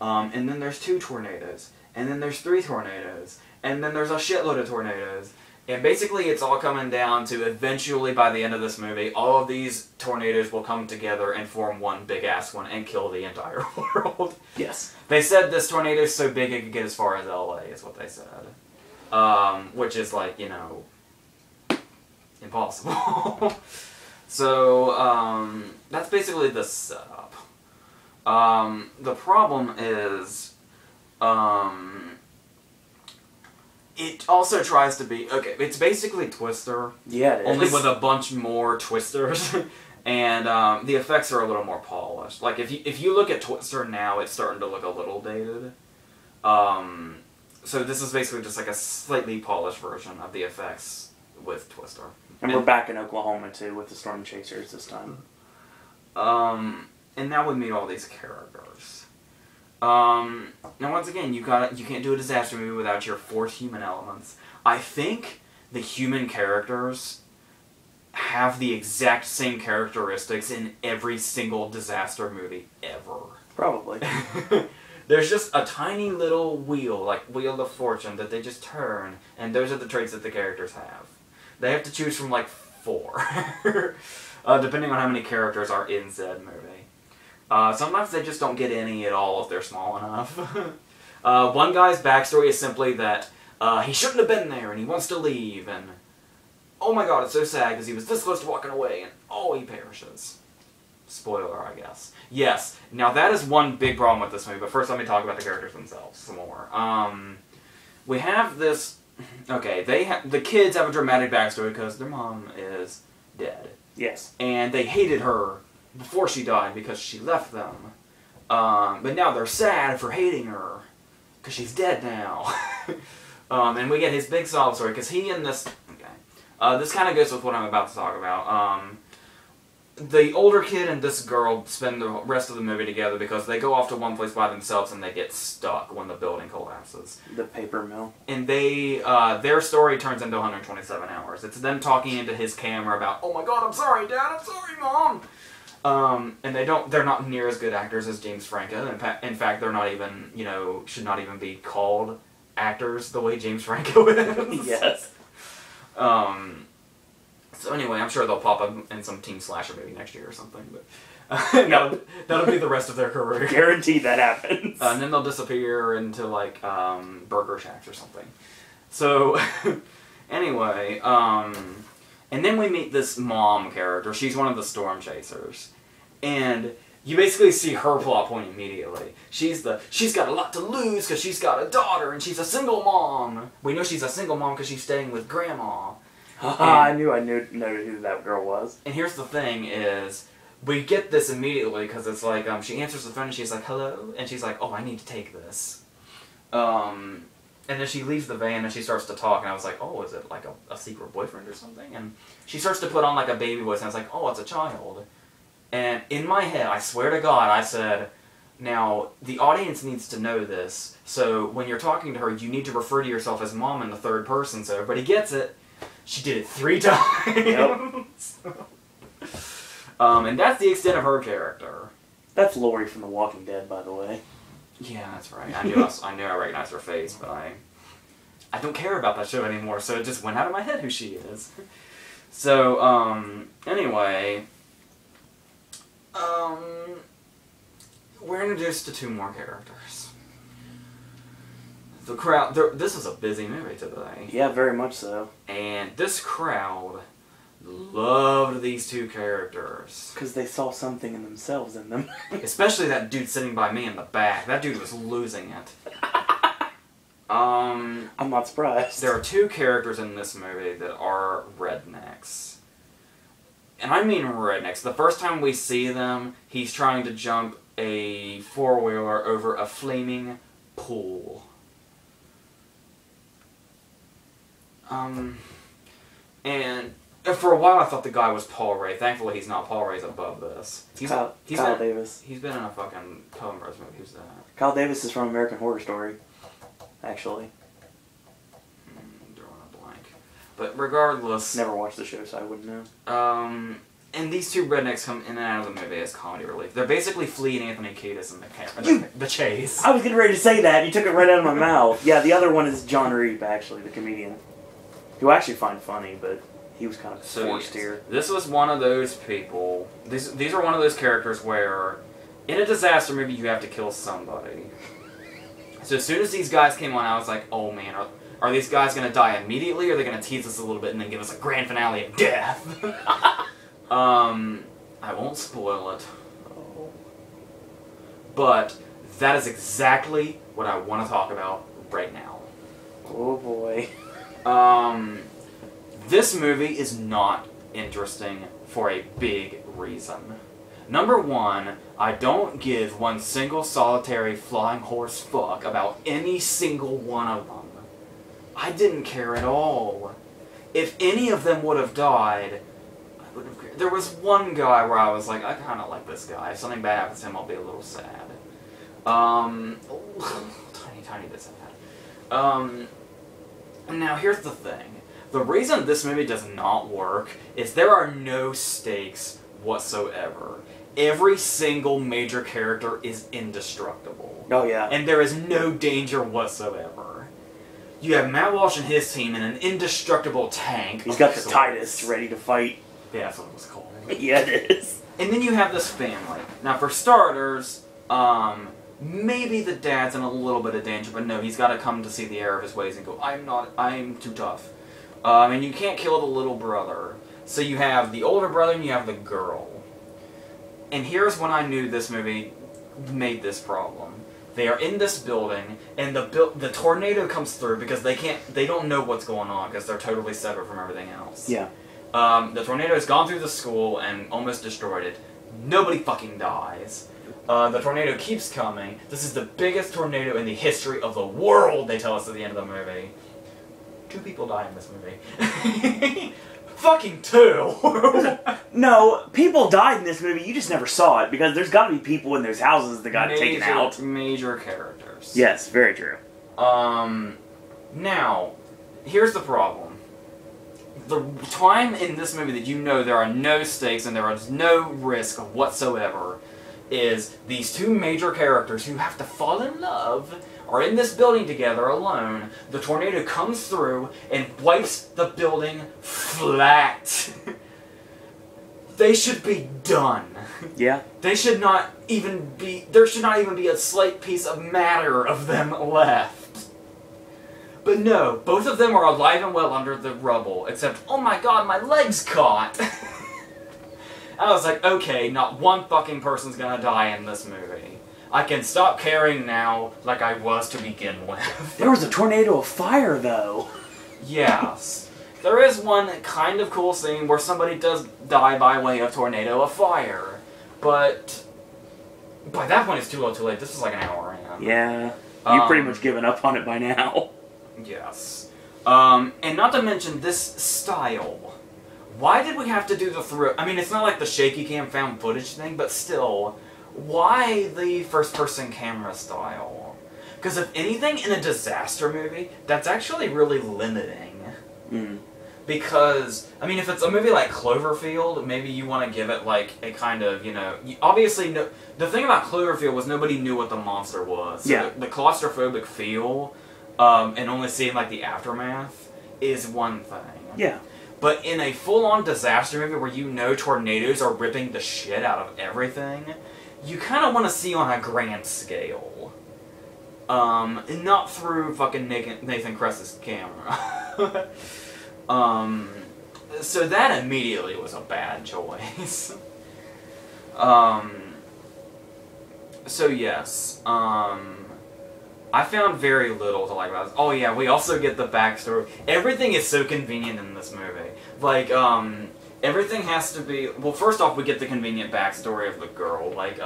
And then there's two tornadoes, and then there's three tornadoes, and then there's a shitload of tornadoes, And basically it's all coming down to eventually, by the end of this movie, all of these tornadoes will come together and form one big-ass one and kill the entire world. Yes. They said this tornado's so big it could get as far as LA, is what they said. Which is, like, you know, impossible. So, that's basically the setup. The problem is, it also tries to be, okay, it's basically Twister. Yeah, it is. Only with a bunch more Twisters. And, the effects are a little more polished. Like, if you look at Twister now, it's starting to look a little dated. So this is basically just like a slightly polished version of the effects with Twister. And we're back in Oklahoma, too, with the Storm Chasers this time. And now we meet all these characters. Now, once again, you can't do a disaster movie without your four human elements. I think the human characters have the exact same characteristics in every single disaster movie ever. Probably. There's just a tiny little wheel, like Wheel of Fortune, that they just turn, and those are the traits that the characters have. They have to choose from, like, four, depending on how many characters are in said movie. Sometimes they just don't get any at all if they're small enough. One guy's backstory is simply that he shouldn't have been there and he wants to leave, and oh my god, it's so sad because he was this close to walking away and oh, he perishes. Spoiler, I guess. Yes, now that is one big problem with this movie, but first let me talk about the characters themselves some more. We have this... Okay, the kids have a dramatic backstory because their mom is dead. Yes. And they hated her before she died because she left them. But now they're sad for hating her because she's dead now. And we get his big sob story because he and this... Okay. This kind of goes with what I'm about to talk about. The older kid and this girl spend the rest of the movie together because they go off to one place by themselves and they get stuck when the building collapses. The paper mill. And they, their story turns into 127 hours. It's them talking into his camera about, oh my god, I'm sorry, Dad, I'm sorry, Mom! And they're not near as good actors as James Franco. In fact, they're not even, you know, should not even be called actors the way James Franco is. Yes. So anyway, I'm sure they'll pop up in some teen slasher movie next year or something, but that'll be the rest of their career. Guaranteed that happens. And then they'll disappear into, like, burger shacks or something. So, anyway, and then we meet this mom character. She's one of the Storm Chasers. And you basically see her plot point immediately. She's got a lot to lose because she's got a daughter and she's a single mom. We know she's a single mom because she's staying with Grandma. I knew who that girl was. And here's the thing is, we get this immediately because it's like, she answers the phone and she's like, hello? And she's like, oh, I need to take this. And then she leaves the van and she starts to talk, and I was like, oh, is it like a secret boyfriend or something? And she starts to put on like a baby voice, and I was like, oh, it's a child. And in my head, I swear to God, I said, now, the audience needs to know this, so when you're talking to her, you need to refer to yourself as Mom in the third person so everybody gets it. She did it 3 times. Yep. And that's the extent of her character. That's Lori from The Walking Dead, by the way. Yeah, that's right. I knew I recognized her face, but I don't care about that show anymore, so it just went out of my head who she is. So, anyway, we're introduced to 2 more characters. The crowd, this is a busy movie today. Yeah, very much so. And this crowd loved these 2 characters. Because they saw something in themselves in them. Especially that dude sitting by me in the back. That dude was losing it. I'm not surprised. There are 2 characters in this movie that are rednecks. And I mean rednecks. The first time we see them, he's trying to jump a 4-wheeler over a flaming pool. And for a while I thought the guy was Paul Ray. Thankfully he's not. Paul Ray's above this. He's Kyle Davis. He's been in a fucking Coen Brothers movie. Who's that? Kyle Davis is from American Horror Story, actually. I'm drawing a blank. But regardless... Never watched the show, so I wouldn't know. And these 2 rednecks come in and out of the movie as comedy relief. They're basically Flea and Anthony Kiedis in the chase. I was getting ready to say that. You took it right out of my mouth. Yeah, the other one is John Reap, actually, the comedian. you actually find funny, but he was kind of forced here. This was one of those people. These are one of those characters where, in a disaster movie, you have to kill somebody. So as soon as these guys came on, I was like, oh man, are these guys going to die immediately, or are they going to tease us a little bit and then give us a grand finale of death? I won't spoil it. Oh. But that is exactly what I want to talk about right now. Oh boy. This movie is not interesting for a big reason. Number one, I don't give one single solitary flying horse fuck about any single one of them. I didn't care at all. If any of them would have died, I would have cared. There was one guy where I was like, I kind of like this guy. If something bad happens to him, I'll be a little sad. Tiny bit sad. Now here's the thing. The reason this movie does not work is there are no stakes whatsoever. Every single major character is indestructible. Oh yeah. And there is no danger whatsoever. You have Matt Walsh and his team in an indestructible tank. He's got the Titus ready to fight. Yeah, that's what it was called. Yeah, it is. And then you have this family. Now for starters, maybe the dad's in a little bit of danger, but no, he's got to come to see the error of his ways and go, I'm too tough. And you can't kill the little brother. So you have the older brother and you have the girl. And here's when I knew this movie made this problem. They are in this building, and the tornado comes through because they don't know what's going on because they're totally separate from everything else. Yeah. The tornado has gone through the school and almost destroyed it. Nobody fucking dies. The tornado keeps coming. This is the biggest tornado in the history of the world, they tell us at the end of the movie. 2 people die in this movie. Fucking 2! No, people died in this movie, you just never saw it, because there's gotta be people in those houses that got taken out. Major characters. Yes, very true. Now, here's the problem. The time in this movie that you know there are no stakes and there is no risk whatsoever is these 2 major characters who have to fall in love are in this building together alone. The tornado comes through and wipes the building flat. They should be done. Yeah. They should not even be, there should not even be a slight piece of matter of them left. But no, both of them are alive and well under the rubble, except, oh my god, my leg's caught. I was like, okay, not one fucking person's gonna die in this movie. I can stop caring now like I was to begin with. There was a tornado of fire, though. Yes. There is one kind of cool scene where somebody does die by way of tornado of fire. But by that point, it's too little too late. This is like an hour in. Yeah. You've pretty much given up on it by now. Yes. And not to mention this style. Why did we have to do the throw? I mean, it's not like the shaky cam found footage thing, but still. Why the first-person camera style? Because if anything, in a disaster movie, that's actually really limiting. Mm. Because, I mean, if it's a movie like Cloverfield, maybe you want to give it, like, a kind of, you know... Obviously, no, the thing about Cloverfield was nobody knew what the monster was. So yeah. The claustrophobic feel, and only seeing, like, the aftermath, is one thing. Yeah. But in a full-on disaster movie where you know tornadoes are ripping the shit out of everything... You kind of want to see on a grand scale. And not through fucking Nathan Kress's camera. So that immediately was a bad choice. So yes, I found very little to like about this. Oh yeah, we also get the backstory. Everything is so convenient in this movie. Like, everything has to be... Well, first off, we get the convenient backstory of the girl. Like,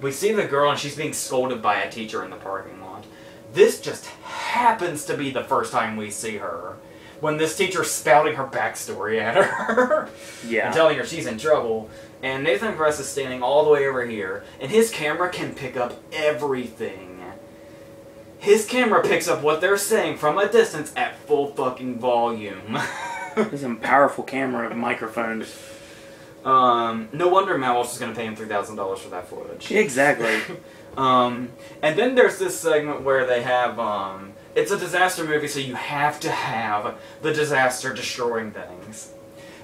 we see the girl and she's being scolded by a teacher in the parking lot. This just happens to be the first time we see her. When this teacher's spouting her backstory at her. Yeah. And telling her she's in trouble. And Nathan Kress is standing all the way over here. And his camera can pick up everything. His camera picks up what they're saying from a distance at full fucking volume. This is a powerful camera and microphone. No wonder Matt Walsh is going to pay him $3,000 for that footage. Exactly. And then there's this segment where they have It's a disaster movie, so you have to have the disaster destroying things.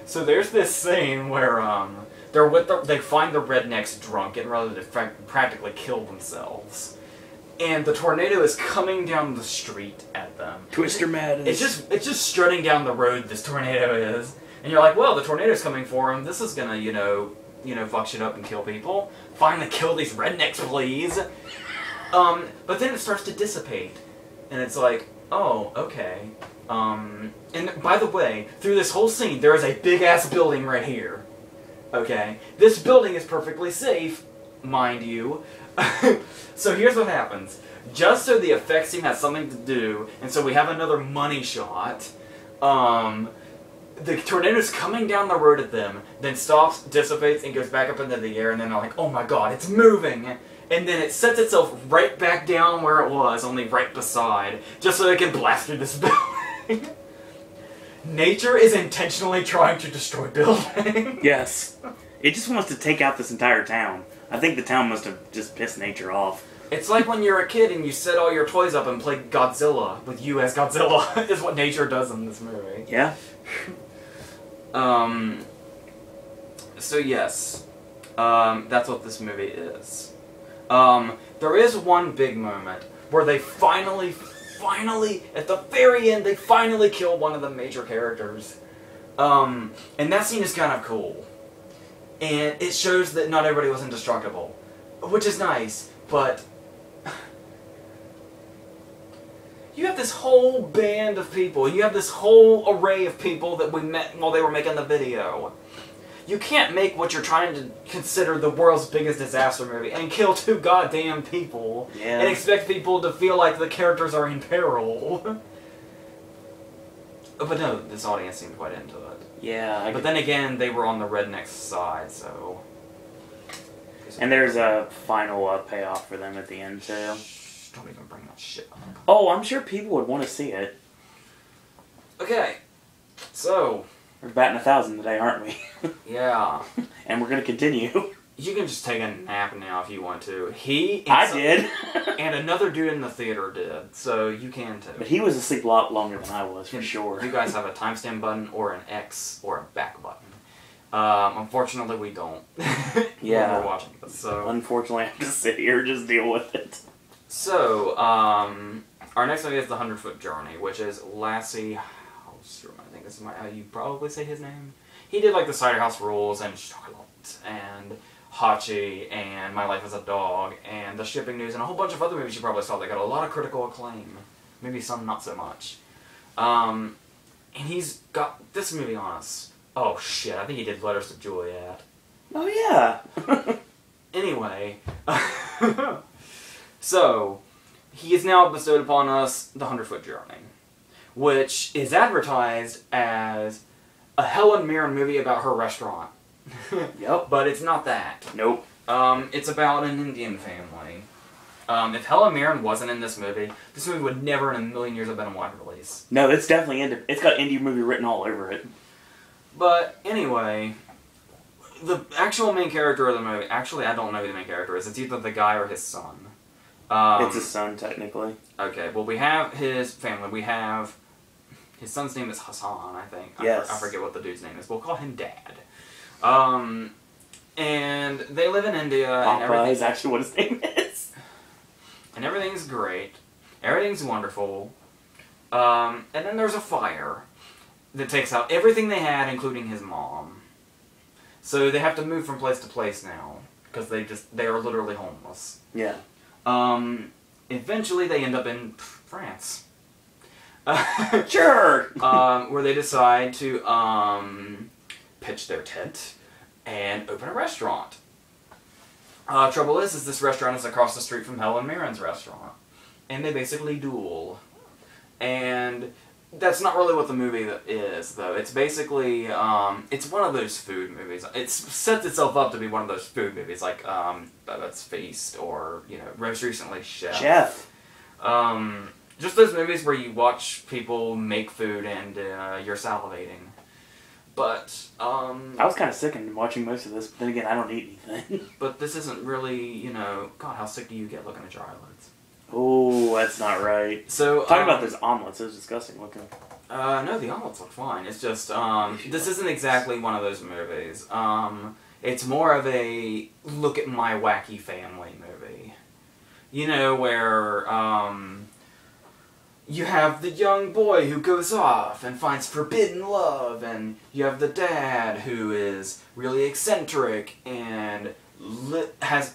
So there's this scene where they're with they find the rednecks drunk and rather than practically kill themselves. And the tornado is coming down the street at them. Twister madness. It's just strutting down the road. This tornado is, and you're like, well, the tornado's coming for them. This is gonna, you know, fuck shit up and kill people. Finally, kill these rednecks, please. But then it starts to dissipate, and it's like, oh, okay. And by the way, through this whole scene, there is a big ass building right here. Okay, this building is perfectly safe, mind you. So here's what happens. Just so the effects team has something to do, and so we have another money shot, the tornado's coming down the road at them, then stops, dissipates, and goes back up into the air, and then they're like, oh my god, it's moving! And then it sets itself right back down where it was, only right beside, just so they can blast through this building. Nature is intentionally trying to destroy buildings. Yes. It just wants to take out this entire town. I think the town must have just pissed nature off. It's like when you're a kid and you set all your toys up and play Godzilla with you as Godzilla, is what nature does in this movie. Yeah. So yes, that's what this movie is. There is one big moment where they finally, at the very end, they finally kill one of the major characters. And that scene is kind of cool. And it shows that not everybody was indestructible, which is nice, but you have this whole band of people, you have this whole array of people that we met while they were making the video. You can't make what you're trying to consider the world's biggest disaster movie and kill two goddamn people and expect people to feel like the characters are in peril. But no, this audience seemed quite into it. Yeah. But then again, they were on the redneck side, so... And there's a final payoff for them at the end, too. Shh, don't even bring that shit up. Oh, I'm sure people would want to see it. Okay. So... We're batting 1,000 today, aren't we? Yeah. And we're going to continue. You can just take a nap now if you want to. I did. And another dude in the theater did, so you can too. But he was asleep a lot longer than I was, for sure. You guys have a timestamp button or an X or a back button. Unfortunately, we don't. Yeah. We're watching this, so. Unfortunately, I have to sit here and just deal with it. So, our next movie is The 100-Foot Journey, which is Lassie Hallstrom. I think this is how you probably say his name. He did, like, The Cider House Rules and Chocolate and Hachi and My Life as a Dog and The Shipping News and a whole bunch of other movies you probably saw that got a lot of critical acclaim. Maybe some not so much. And he's got this movie on us. Oh shit, I think he did Letters to Juliet. Oh yeah! Anyway. So, he has now bestowed upon us The 100-Foot Journey, which is advertised as a Helen Mirren movie about her restaurant. Yep. But it's not that. Nope. It's about an Indian family. If Helen Mirren wasn't in this movie would never in a million years have been a wide release. No, it's definitely it's got indie movie written all over it. But anyway, the actual main character of the movie, actually I don't know who the main character is. It's either the guy or his son. It's his son technically. Okay. Well, we have his family. We have his son's name is Hassan, I think. Yes. I forget what the dude's name is. We'll call him Dad. And they live in India. Papa is actually what his name is. And everything's great. Everything's wonderful. And then there's a fire that takes out everything they had, including his mom. So they have to move from place to place now, because they are literally homeless. Yeah. Eventually they end up in France. Sure! Where they decide to, pitch their tent and open a restaurant. Trouble is this restaurant is across the street from Helen Mirren's restaurant. And they basically duel. And that's not really what the movie is, though. It's basically, it's one of those food movies. It sets itself up to be one of those food movies, like, that's Feast, or, you know, most recently, Chef. Just those movies where you watch people make food and, you're salivating. But, I was kind of sickened watching most of this, but then again, I don't eat anything. But this isn't really, you know... God, how sick do you get looking at your eyelids? Oh, that's not right. So talk about those omelets. It was disgusting looking. No, the omelets look fine. It's just this isn't exactly one of those movies. It's more of a look at my wacky family movie. You know, where you have the young boy who goes off and finds forbidden love, and you have the dad who is really eccentric and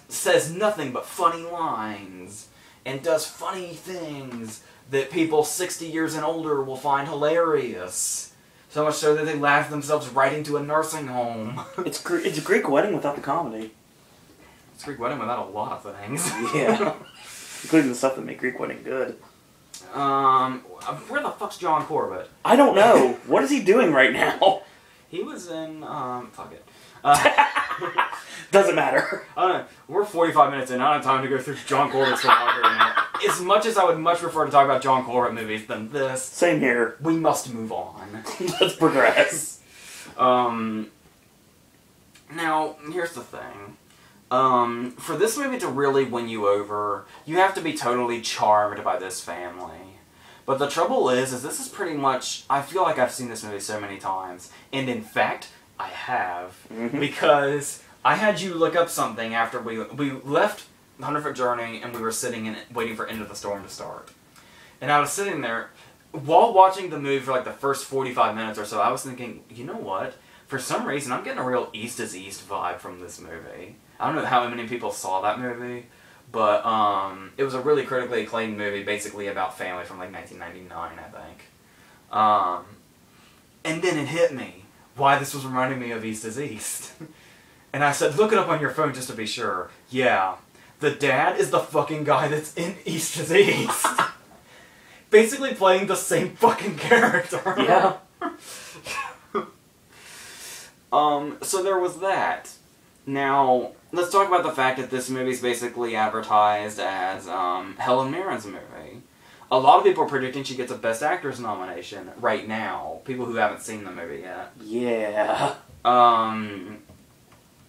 says nothing but funny lines and does funny things that people 60 years and older will find hilarious. So much so that they laugh themselves right into a nursing home. It's a Greek wedding without the comedy. It's a Greek wedding without a lot of things. Yeah. Including the stuff that make Greek wedding good. Where the fuck's John Corbett? I don't know. What is he doing right now? He was in, fuck it. Doesn't matter. I don't know. We're 45 minutes in. I don't have time to go through John Corbett's filmography now. As much as I would much prefer to talk about John Corbett movies than this. Same here. We must move on. Let's progress. Now, here's the thing. For this movie to really win you over, you have to be totally charmed by this family. But the trouble is this is pretty much... I feel like I've seen this movie so many times. And in fact, I have. Mm-hmm. Because I had you look up something after we left the 100-Foot Journey and we were sitting in it waiting for Into the Storm to start. And I was sitting there, while watching the movie for like the first 45 minutes or so, I was thinking, you know what? For some reason, I'm getting a real East is East vibe from this movie. I don't know how many people saw that movie, but it was a really critically acclaimed movie basically about family from like 1999, I think. And then it hit me why this was reminding me of East is East. And I said, look it up on your phone just to be sure. Yeah, the dad is the fucking guy that's in East is East. Basically playing the same fucking character. Yeah. So there was that. Now, let's talk about the fact that this movie's basically advertised as Helen Mirren's movie. A lot of people are predicting she gets a Best Actress nomination right now. People who haven't seen the movie yet. Yeah.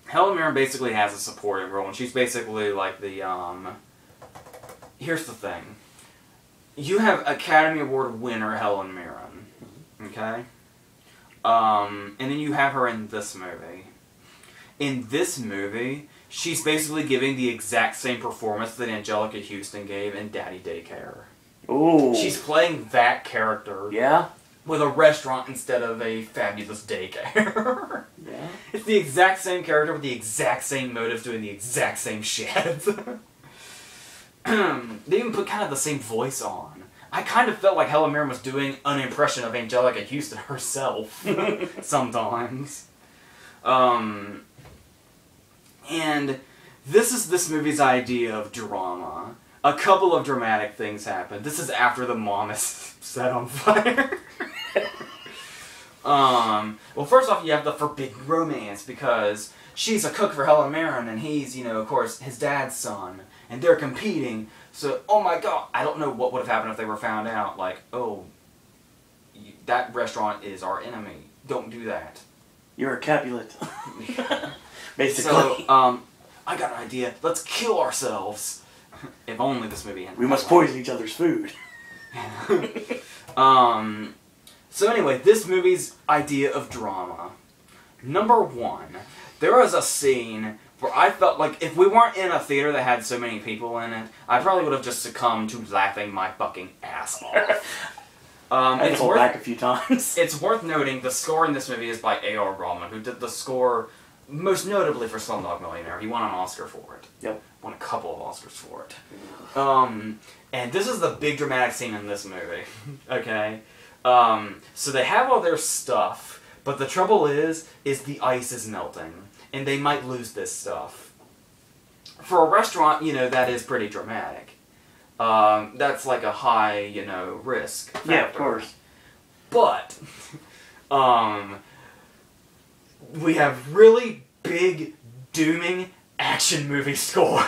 Helen Mirren basically has a supporting role, and she's basically like the, Here's the thing. You have Academy Award winner Helen Mirren. Okay? And then you have her in this movie. In this movie, she's basically giving the exact same performance that Angelica Houston gave in Daddy Daycare. Ooh. She's playing that character. Yeah. With a restaurant instead of a fabulous daycare. Yeah. It's the exact same character with the exact same motives doing the exact same shit. They even put kind of the same voice on. I kind of felt like Helen Mirren was doing an impression of Angelica Houston herself. Sometimes. And this is this movie's idea of drama. A couple of dramatic things happen. This is after the mom is set on fire. Well, first off, you have the forbidden romance because she's a cook for Helen Mirren and he's, you know, of course, his dad's son. And they're competing. So, oh my god, I don't know what would have happened if they were found out. Like, oh, that restaurant is our enemy. Don't do that. You're a Capulet. Basically. So, I got an idea. Let's kill ourselves. If only this movie ended. We must poison each other's food. So anyway, this movie's idea of drama. Number one, there was a scene where I felt like if we weren't in a theater that had so many people in it, I probably would have just succumbed to laughing my fucking ass off. I had to hold back a few times. It's worth noting the score in this movie is by A.R. Rahman, who did the score most notably for Slumdog Millionaire. He won an Oscar for it. Yep. Won a couple of Oscars for it. And this is the big dramatic scene in this movie. Okay? So they have all their stuff, but the trouble is the ice is melting, and they might lose this stuff. For a restaurant, you know, that is pretty dramatic. That's like a high, you know, risk factor. Yeah, of course. But, we have really big, dooming action movie score.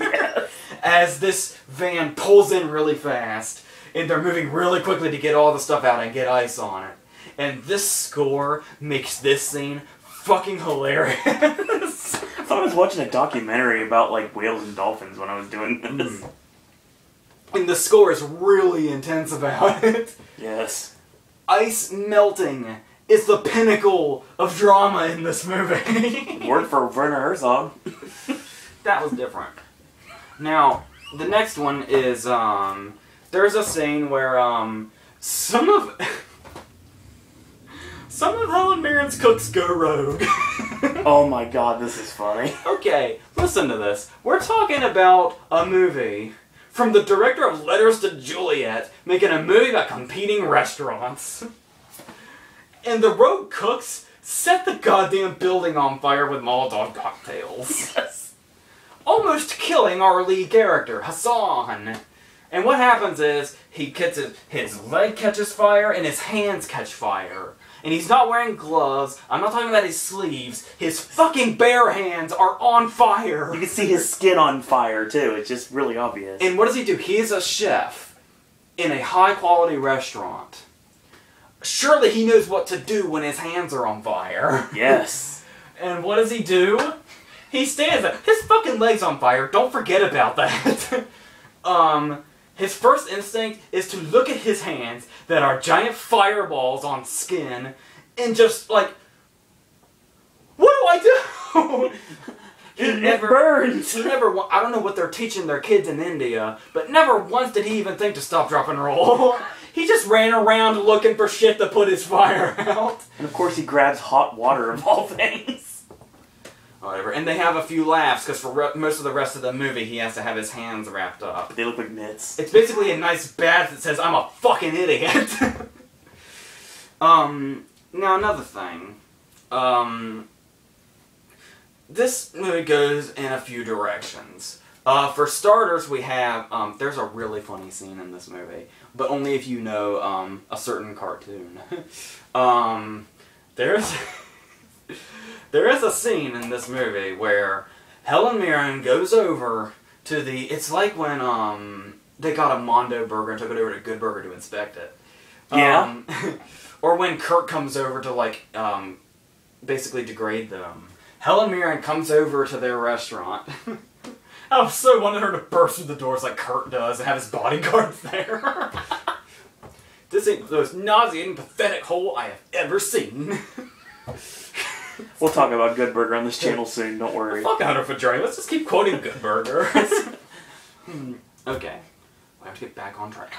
Yes. As this van pulls in really fast, and they're moving really quickly to get all the stuff out and get ice on it. And this score makes this scene fucking hilarious. I thought I was watching a documentary about, like, whales and dolphins when I was doing this. Mm. And the score is really intense about it. Yes. Ice melting is the pinnacle of drama in this movie. Word for Werner Herzog. That was different. Now, the next one is, there's a scene where, some of Helen Mirren's cooks go rogue. Oh my god, this is funny. Okay, listen to this. We're talking about a movie from the director of Letters to Juliet making a movie about competing restaurants. And the rogue cooks set the goddamn building on fire with Molotov cocktails. Yes. Almost killing our lead character, Hassan. And what happens is, he gets his leg catches fire and his hands catch fire. And he's not wearing gloves, I'm not talking about his sleeves, his fucking bare hands are on fire! You can see his skin on fire too, it's just really obvious. And what does he do? He's a chef in a high quality restaurant. Surely he knows what to do when his hands are on fire. Yes. And what does he do? He stands up, his fucking leg's on fire, don't forget about that. His first instinct is to look at his hands that are giant fireballs on skin and just like, what do I do? It burns! I don't know what they're teaching their kids in India, but never once did he even think to stop, drop, and roll. He just ran around looking for shit to put his fire out. And of course he grabs hot water of all things. Whatever. And they have a few laughs, because for most of the rest of the movie he has to have his hands wrapped up. But they look like mitts. It's basically a nice badge that says, I'm a fucking idiot. Now another thing. This movie goes in a few directions. For starters, we have, there's a really funny scene in this movie, but only if you know, a certain cartoon. There is a scene in this movie where Helen Mirren goes over to the, it's like when, they got a Mondo burger and took it over to Good Burger to inspect it. Yeah. Or when Kirk comes over to, like, basically degrade them. Helen Mirren comes over to their restaurant. I so wanted her to burst through the doors like Kurt does and have his bodyguards there. This ain't the most nauseating, pathetic hole I have ever seen. We'll talk about Good Burger on this channel soon, don't worry. Fuck out of a drain. Let's just keep quoting Good Burger. Okay. We'll have to get back on track.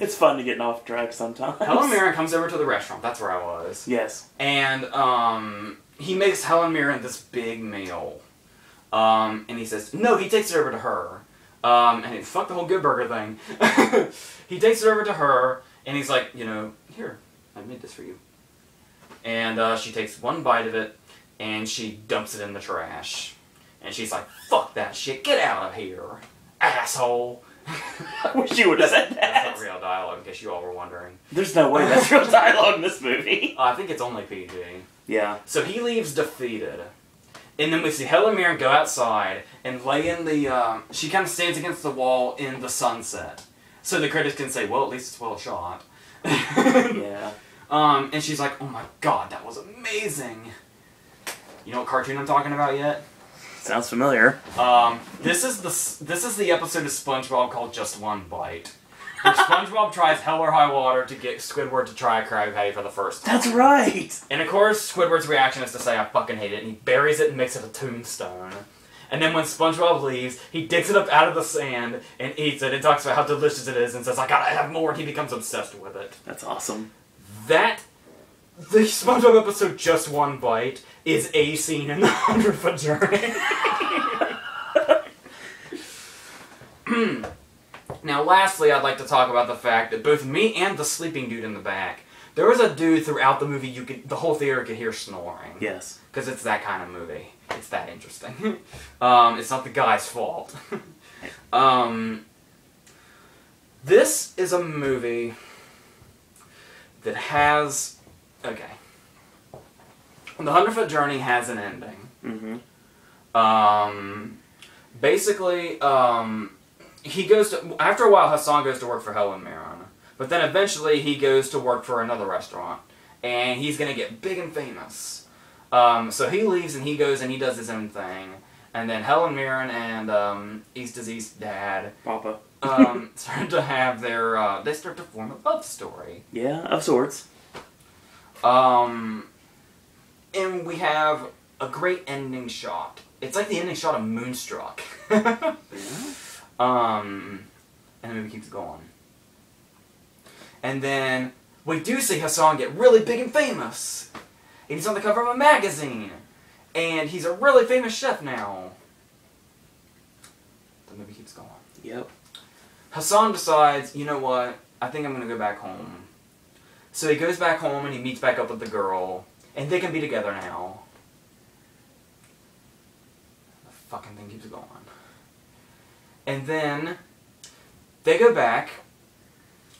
It's fun to get off track sometimes. Helen Mirren comes over to the restaurant. That's where I was. Yes. And he makes Helen Mirren this big meal. And he says, no, he takes it over to her. And he, fuck the whole Good Burger thing. He takes it over to her, and he's like, you know, here, I made this for you. And she takes one bite of it, and she dumps it in the trash. And she's like, fuck that shit, get out of here, asshole. I wish you would have said that. That's not real dialogue, in case you all were wondering. There's no way that's real dialogue in this movie. I think it's only PG. Yeah. So he leaves defeated. And then we see Helen Mirren go outside and lay in the, she kind of stands against the wall in the sunset. So the critics can say, well, at least it's well shot. Yeah. And she's like, oh my god, that was amazing. You know what cartoon I'm talking about yet? Sounds familiar. This is the episode of SpongeBob called Just One Bite. Where SpongeBob tries hell or high water to get Squidward to try a Krabby Patty for the first time. That's right! And of course, Squidward's reaction is to say, I fucking hate it, and he buries it and makes it a tombstone. And then when SpongeBob leaves, he digs it up out of the sand and eats it and talks about how delicious it is and says, I gotta have more, and he becomes obsessed with it. That's awesome. The SpongeBob episode Just One Bite is a scene in the 100-foot journey. Now, lastly, I'd like to talk about the fact that both me and the sleeping dude in the back, there was a dude throughout the movie, the whole theater could hear snoring. Yes. Because it's that kind of movie. It's that interesting. It's not the guy's fault. This is a movie that has... Okay. The 100-foot Journey has an ending. Mm-hmm. He goes to, after a while, Hassan goes to work for Helen Mirren. But then eventually he goes to work for another restaurant. And he's going to get big and famous. So he leaves and he goes and he does his own thing. And then Helen Mirren and East is East Dad. Papa. Start to have their, they start to form a love story. Yeah, of sorts. And we have a great ending shot. It's like the ending shot of Moonstruck. Yeah. And the movie keeps going. And then we do see Hassan get really big and famous. And he's on the cover of a magazine. And he's a really famous chef now. The movie keeps going. Yep. Hassan decides, you know what? I think I'm going to go back home. So he goes back home and he meets back up with the girl. And they can be together now. The fucking thing keeps going. And then they go back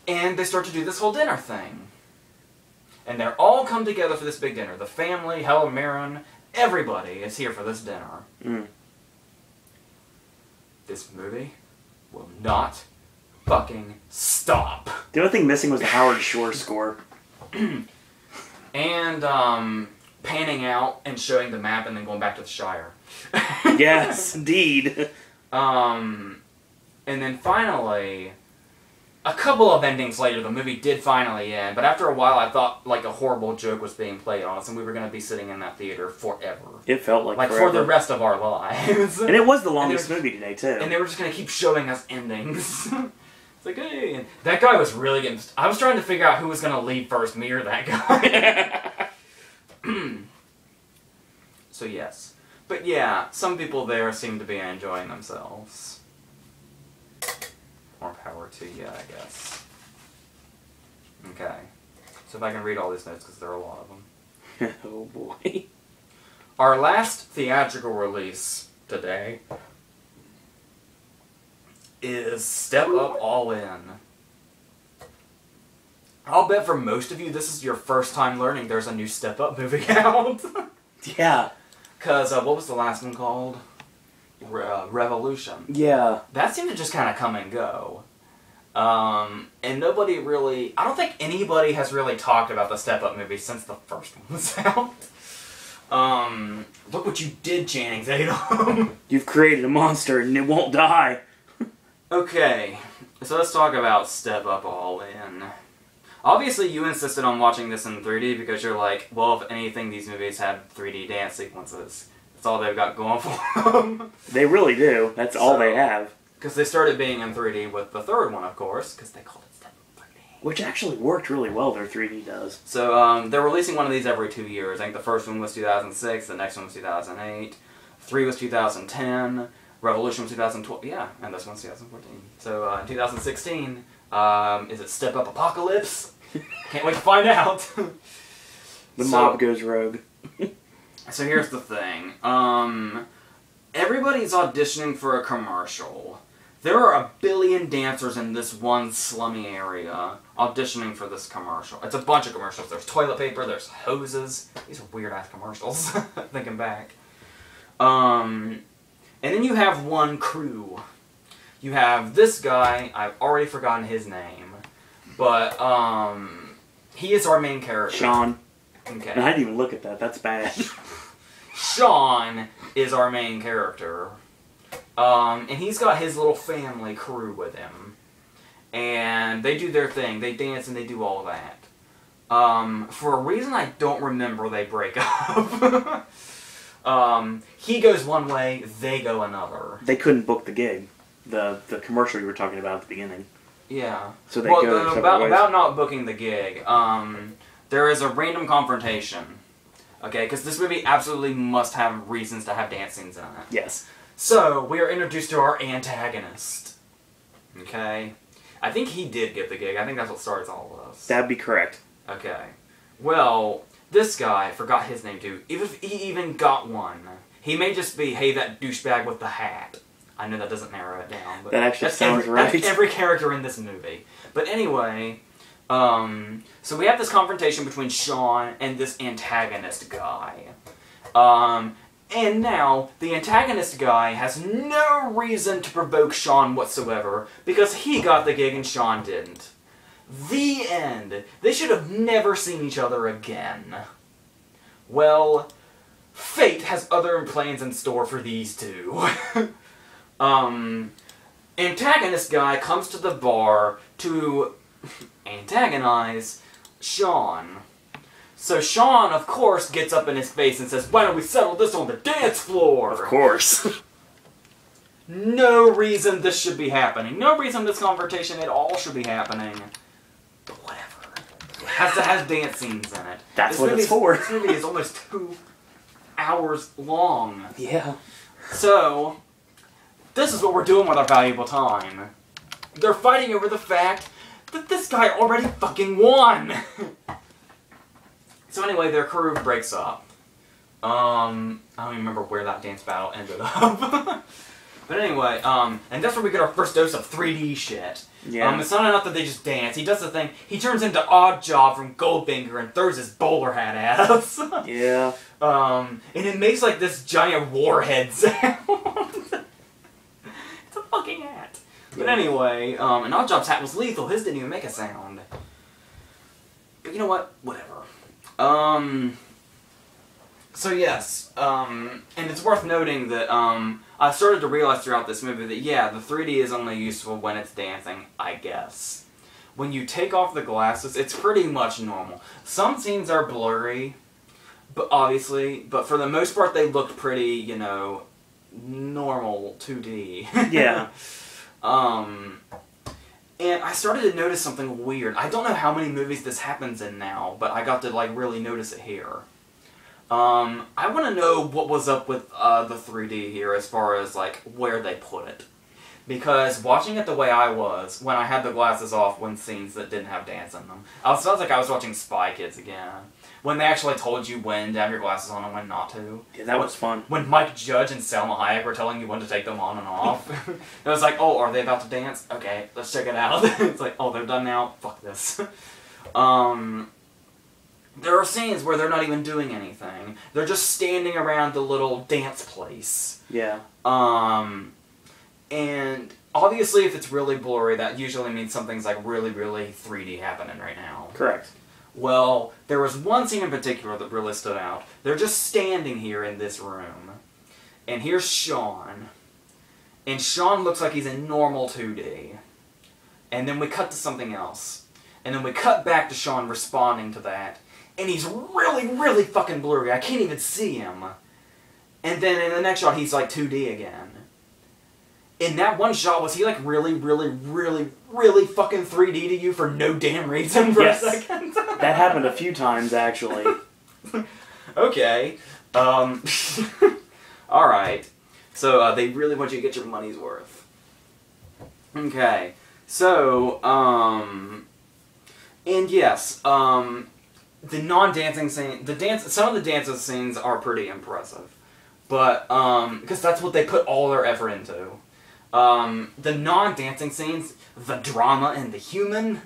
and they start to do this whole dinner thing. And they all come together for this big dinner. The family, Helen Mirren, everybody is here for this dinner. Mm. This movie will not fucking stop. The only thing missing was the Howard Shore score. And panning out and showing the map and then going back to the Shire. Yes, indeed. And then finally, a couple of endings later, the movie did finally end, but after a while I thought like a horrible joke was being played on us and we were going to be sitting in that theater forever. It felt like forever. For the rest of our lives. And it was the longest movie today, too. And they were just going to keep showing us endings. It's like, hey. And that guy was really getting... I was trying to figure out who was going to leave first, me or that guy. So, yes. But yeah, some people there seem to be enjoying themselves. More power to you, I guess. Okay. So if I can read all these notes, because there are a lot of them. Oh boy. Our last theatrical release today is Step Up All In. I'll bet for most of you, this is your first time learning there's a new Step Up movie out. Yeah. Because what was the last one called? Revolution. Yeah. That seemed to just kind of come and go. And nobody really... I don't think anybody has really talked about the Step Up movie since the first one was out. Look what you did, Channing Tatum. You've created a monster and it won't die. Okay. So let's talk about Step Up All In. Obviously, you insisted on watching this in 3D because you're like, well, if anything, these movies have 3D dance sequences. That's all they've got going for them. They really do. That's all they have. Because they started being in 3D with the third one, of course, because they called it Step Up 3D. Which actually worked really well, their 3D does. So they're releasing one of these every 2 years. I think the first one was 2006, the next one was 2008, 3 was 2010, Revolution was 2012, yeah, and this one's 2014. So in 2016, is it Step Up Apocalypse? Can't wait to find out. The mob goes rogue. So here's the thing, everybody's auditioning for a commercial. There are 1 billion dancers in this one slummy area auditioning for this commercial. It's a bunch of commercials. There's toilet paper, there's hoses. These are weird-ass commercials, thinking back. And then you have one crew. You have this guy, I've already forgotten his name, but he is our main character. Sean. Okay. And I didn't even look at that. That's bad. Sean is our main character. And he's got his little family crew with him. And they do their thing. They dance and they do all that. For a reason I don't remember, they break up. He goes one way, they go another. They couldn't book the gig. The commercial you were talking about at the beginning. Yeah. So they go about not booking the gig. There is a random confrontation, okay, because this movie absolutely must have reasons to have dance scenes in it. Yes. So, we are introduced to our antagonist, okay? I think he did get the gig. I think that's what starts all of this. That'd be correct. Okay. Well, this guy, I forgot his name, too. Even if he even got one, he may just be, hey, that douchebag with the hat. I know that doesn't narrow it down, but that actually sounds right. That's every character in this movie. But anyway... so we have this confrontation between Sean and this antagonist guy. And now, the antagonist guy has no reason to provoke Sean whatsoever, because he got the gig and Sean didn't. The end. They should have never seen each other again. Well, fate has other plans in store for these two. Antagonist guy comes to the bar to antagonize Sean. So Sean, of course, gets up in his face and says, "Why don't we settle this on the dance floor?" Of course. No reason this should be happening. No reason this confrontation at all should be happening. But whatever. It has dance scenes in it. That's what it's for. This movie is almost 2 hours long. Yeah. So, this is what we're doing with our valuable time. They're fighting over the fact that this guy already fucking won. So anyway, their crew breaks up. I don't even remember where that dance battle ended up. But anyway, and that's where we get our first dose of 3D shit. Yeah. It's not enough that they just dance. He does the thing. He turns into Oddjob from Goldfinger and throws his bowler hat at us. Yeah. And it makes like this giant warhead sound. It's a fucking hat. Yeah. But anyway, and Oddjob's hat was lethal. His didn't even make a sound. But you know what? Whatever. So yes, and it's worth noting that, I started to realize throughout this movie that, yeah, the 3D is only useful when it's dancing, I guess. When you take off the glasses, it's pretty much normal. Some scenes are blurry, but obviously, but for the most part they look pretty, you know, normal 2D. Yeah. And I started to notice something weird. I don't know how many movies this happens in now, but I got to, like, really notice it here. I want to know what was up with the 3D here as far as, like, where they put it. Because watching it the way I was, when I had the glasses off when scenes that didn't have dance in them, it felt like I was watching Spy Kids again. When they actually told you when to have your glasses on and when not to. Yeah, that was fun. When Mike Judge and Selma Hayek were telling you when to take them on and off. It was like, oh, are they about to dance? Okay, let's check it out. It's like, oh, they're done now? Fuck this. There are scenes where they're not even doing anything. They're just standing around the little dance place. Yeah. And obviously if it's really blurry, that usually means something's like really, really 3D happening right now. Correct. Well, there was one scene in particular that really stood out. They're just standing here in this room. And here's Sean. And Sean looks like he's in normal 2D. And then we cut to something else. And then we cut back to Sean responding to that. And he's really, really fucking blurry. I can't even see him. And then in the next shot, he's like 2D again. In that one shot, was he like really, really, really, really fucking 3D to you for no damn reason for a second? That happened a few times, actually. Okay. Alright. So, they really want you to get your money's worth. Okay. So, and yes, the non-dancing scene, some of the dancing scenes are pretty impressive, but, because that's what they put all their effort into. The non-dancing scenes, the drama and the human,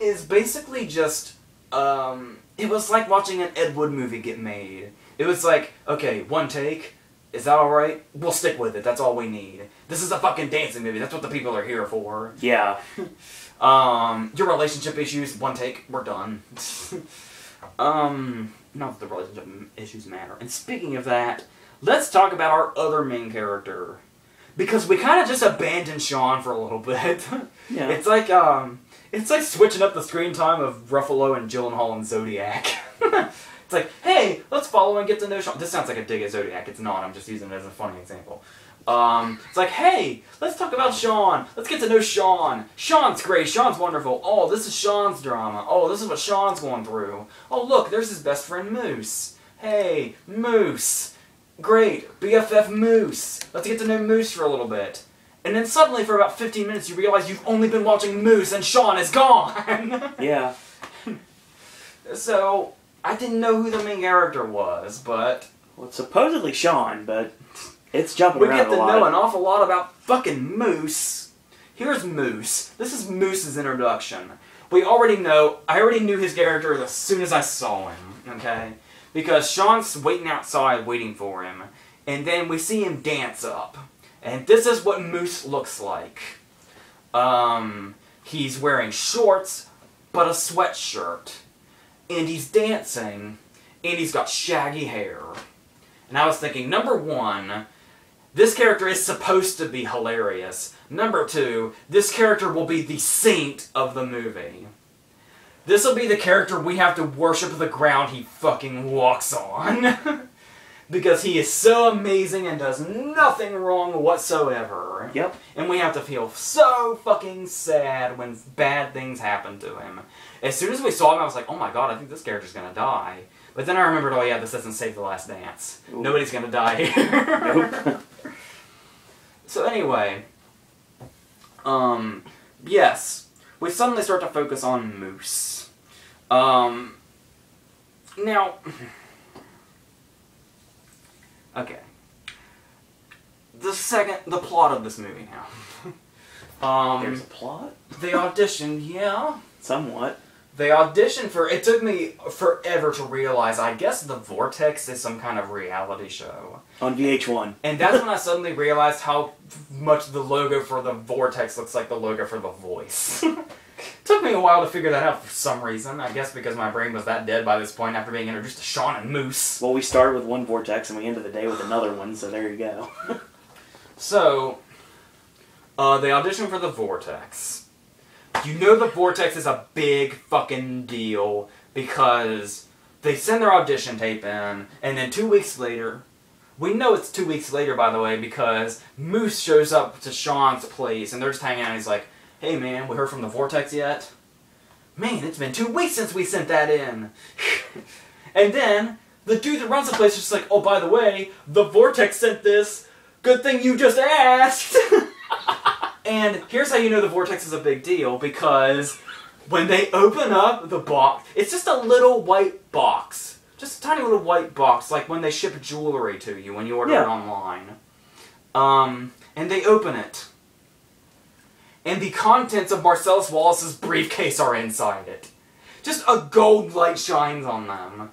is basically just, it was like watching an Ed Wood movie get made. It was like, okay, one take, is that alright? We'll stick with it, that's all we need. This is a fucking dancing movie, that's what the people are here for. Yeah. Your relationship issues, one take, we're done. Not that the relationship issues matter. And speaking of that, let's talk about our other main character. Because we kind of just abandoned Sean for a little bit. Yeah. It's like switching up the screen time of Ruffalo and Gyllenhaal and Zodiac. It's like, hey, let's follow and get to know Sean. This sounds like a dig at Zodiac. It's not, I'm just using it as a funny example. It's like, hey, let's talk about Sean. Let's get to know Sean. Sean's great. Sean's wonderful. Oh, this is Sean's drama. Oh, this is what Sean's going through. Oh, look, there's his best friend, Moose. Hey, Moose. Great. BFF Moose. Let's get to know Moose for a little bit. And then suddenly, for about 15 minutes, you realize you've only been watching Moose and Sean is gone. Yeah. So, I didn't know who the main character was, but... Well, it's supposedly Sean, but... It's jumping around a lot. We get to know an awful lot about fucking Moose. Here's Moose. This is Moose's introduction. We already know, I already knew his character as soon as I saw him, okay? Because Sean's waiting outside waiting for him. And then we see him dance up. And this is what Moose looks like. He's wearing shorts, but a sweatshirt. And he's dancing. and he's got shaggy hair. And I was thinking, number one, this character is supposed to be hilarious. Number two, this character will be the saint of the movie. This will be the character we have to worship the ground he fucking walks on. Because he is so amazing and does nothing wrong whatsoever. Yep. And we have to feel so fucking sad when bad things happen to him. As soon as we saw him, I was like, oh my god, I think this character's gonna die. But then I remembered, oh yeah, this doesn't save the last dance. Ooh. Nobody's gonna die here. Nope. So anyway, yes, we suddenly start to focus on Moose. Now, okay, the plot of this movie now. There's a plot? They auditioned, yeah. Somewhat. They auditioned for, it took me forever to realize, I guess The Vortex is some kind of reality show. On VH1. And that's when I suddenly realized how much the logo for The Vortex looks like the logo for The Voice. Took me a while to figure that out for some reason, I guess because my brain was that dead by this point after being introduced to Sean and Moose. Well, we started with one Vortex and we ended the day with another one, so there you go. So, they auditioned for The Vortex. You know The Vortex is a big fucking deal because they send their audition tape in, and then 2 weeks later, we know it's 2 weeks later, by the way, because Moose shows up to Sean's place, and they're just hanging out, and he's like, hey man, we heard from The Vortex yet? Man, it's been 2 weeks since we sent that in! And then, the dude that runs the place is just like, oh, by the way, The Vortex sent this! Good thing you just asked! And here's how you know The Vortex is a big deal, because when they open up the box, it's just a little white box. Just a tiny little white box, like when they ship jewelry to you when you order it online. And they open it. And the contents of Marcellus Wallace's briefcase are inside it. Just a gold light shines on them.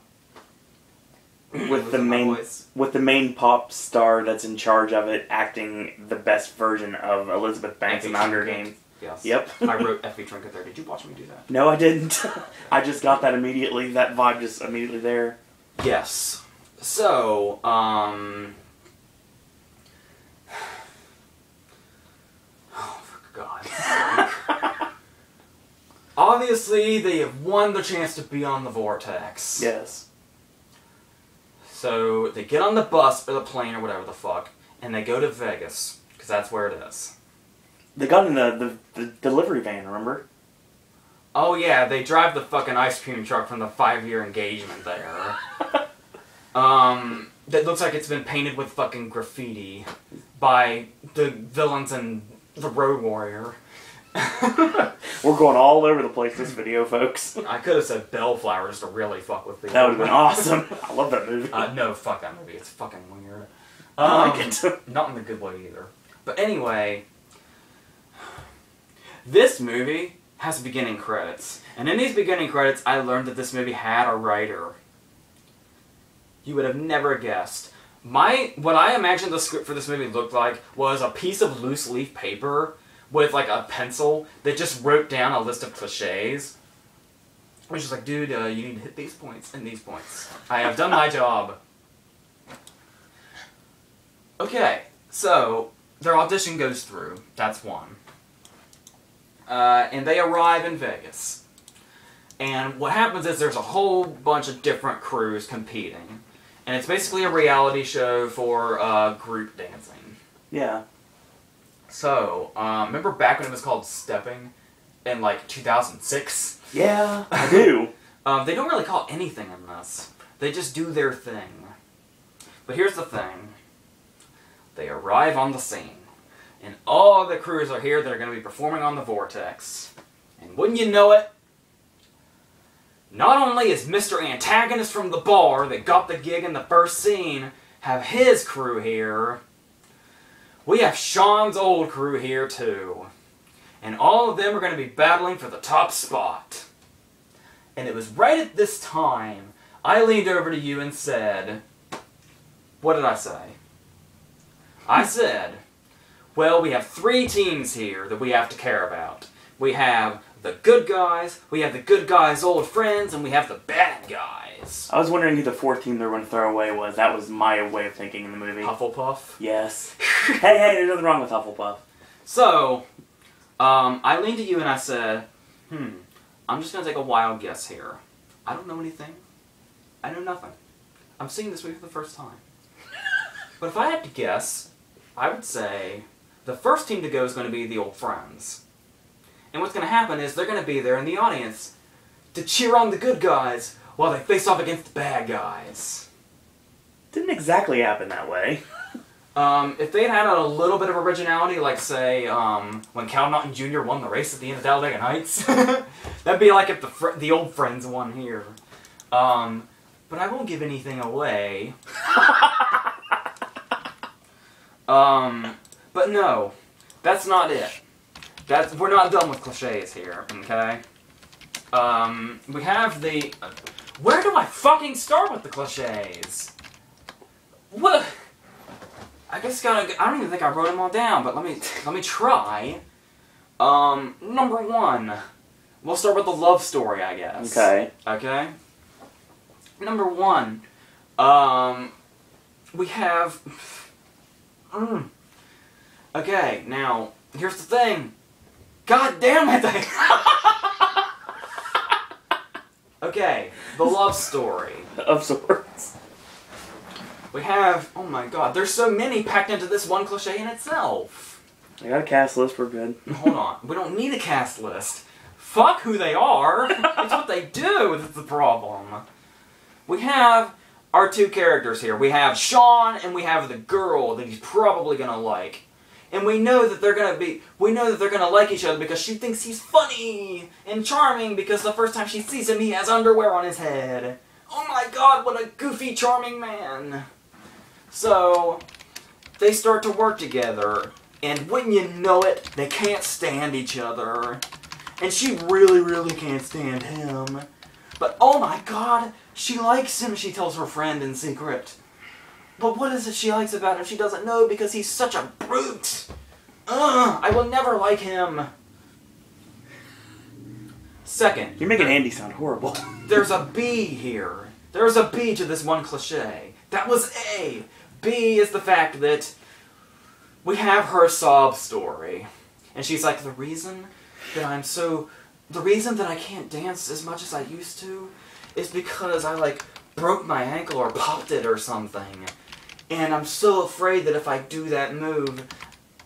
With the main pop star that's in charge of it acting the best version of Elizabeth Banks in the Hunger Games. Yes. Yep. I wrote F.B. Trinket there. Did you watch me do that? No, I didn't. I just got that immediately. That vibe just immediately there. Yes. So, oh, for God's sake. Obviously, they have won the chance to be on The Vortex. Yes. So, they get on the bus, or the plane, or whatever the fuck, and they go to Vegas, because that's where it is. They got in the delivery van, remember? Oh yeah, they drive the fucking ice cream truck from the five-year engagement there. That looks like it's been painted with fucking graffiti by the villains in The Road Warrior. We're going all over the place this video, folks. I could have said Bellflowers to really fuck with people. That would have been awesome. I love that movie. No, fuck that movie. It's fucking weird. I like it. Not in the good way either. But anyway, this movie has beginning credits. And in these beginning credits, I learned that this movie had a writer. You would have never guessed. What I imagined the script for this movie looked like was a piece of loose leaf paper with like a pencil that just wrote down a list of cliches. Which is like, dude, you need to hit these points and these points. I have done my job. Okay, so their audition goes through. That's one. And they arrive in Vegas. And what happens is there's a whole bunch of different crews competing. And it's basically a reality show for group dancing. Yeah. So, remember back when it was called Stepping in, like, 2006? Yeah, I do. They don't really call anything in this. They just do their thing. But here's the thing. They arrive on the scene, and all the crews are here that are going to be performing on The Vortex. And wouldn't you know it, not only is Mr. Antagonist from the bar that got the gig in the first scene have his crew here, we have Sean's old crew here, too. And all of them are going to be battling for the top spot. And it was right at this time, I leaned over to you and said, what did I say? I said, well, we have three teams here that we have to care about. We have the good guys, we have the good guys' old friends, and we have the bad guys. Yes. I was wondering who the fourth team they were going to throw away was. That was my way of thinking in the movie. Hufflepuff? Yes. Hey, there's nothing wrong with Hufflepuff. So, I leaned to you and I said, I'm just going to take a wild guess here. I don't know anything. I know nothing. I'm seeing this movie for the first time. But if I had to guess, I would say the first team to go is going to be the old friends. And what's going to happen is they're going to be there in the audience to cheer on the good guys while they face off against the bad guys. Didn't exactly happen that way. If they'd had a little bit of originality, like, say, when Cal Naughton Jr. won the race at the end of Talladega Nights, that'd be like if the old friends won here. But I won't give anything away. But no, that's not it. We're not done with cliches here, okay? We have the... Where do I fucking start with the cliches? What? I guess I don't even think I wrote them all down, but let me try. Number one. We'll start with the love story, I guess. Okay. Okay? Number one. We have... Okay, now, here's the thing. God damn it! Okay, the love story. Of sorts. We have, oh my god, there's so many packed into this one cliché in itself. I got a cast list, we're good. Hold on, we don't need a cast list. Fuck who they are! It's what they do that's the problem. We have... our two characters here. We have Sean and we have the girl that he's probably gonna like. And we know that they're gonna like each other because she thinks he's funny and charming because the first time she sees him he has underwear on his head. Oh my god, what a goofy, charming man. So they start to work together, and wouldn't you know it, they can't stand each other. And she really, really can't stand him. But oh my god, she likes him, she tells her friend in secret. But what is it she likes about him? She doesn't know because he's such a brute. Ugh, I will never like him. Second. You're making Andy sound horrible. There's a B here. There's a B to this one cliche. That was A. B is the fact that we have her sob story. And she's like, the reason that I can't dance as much as I used to is because I, like, broke my ankle or popped it or something. And I'm so afraid that if I do that move,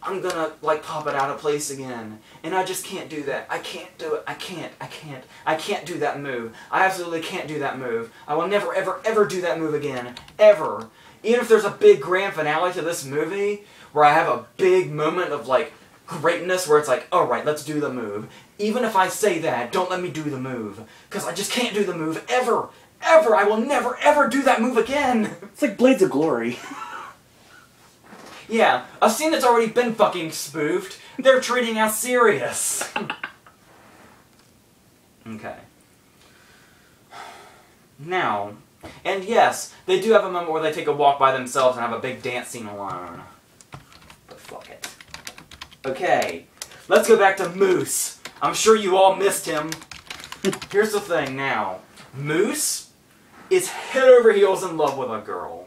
I'm gonna, like, pop it out of place again. And I just can't do that. I can't do it. I can't do that move. I absolutely can't do that move. I will never, ever, ever do that move again. Ever. Even if there's a big grand finale to this movie, where I have a big moment of, like, greatness where it's like, alright, let's do the move. Even if I say that, don't let me do the move. Because I just can't do the move ever. Ever. I will never, ever do that move again. It's like Blades of Glory. Yeah, a scene that's already been fucking spoofed. They're treating us serious. Okay. Now, and yes, they do have a moment where they take a walk by themselves and have a big dance scene alone. But fuck it. Okay, let's go back to Moose. I'm sure you all missed him. Here's the thing now. Moose is head over heels in love with a girl.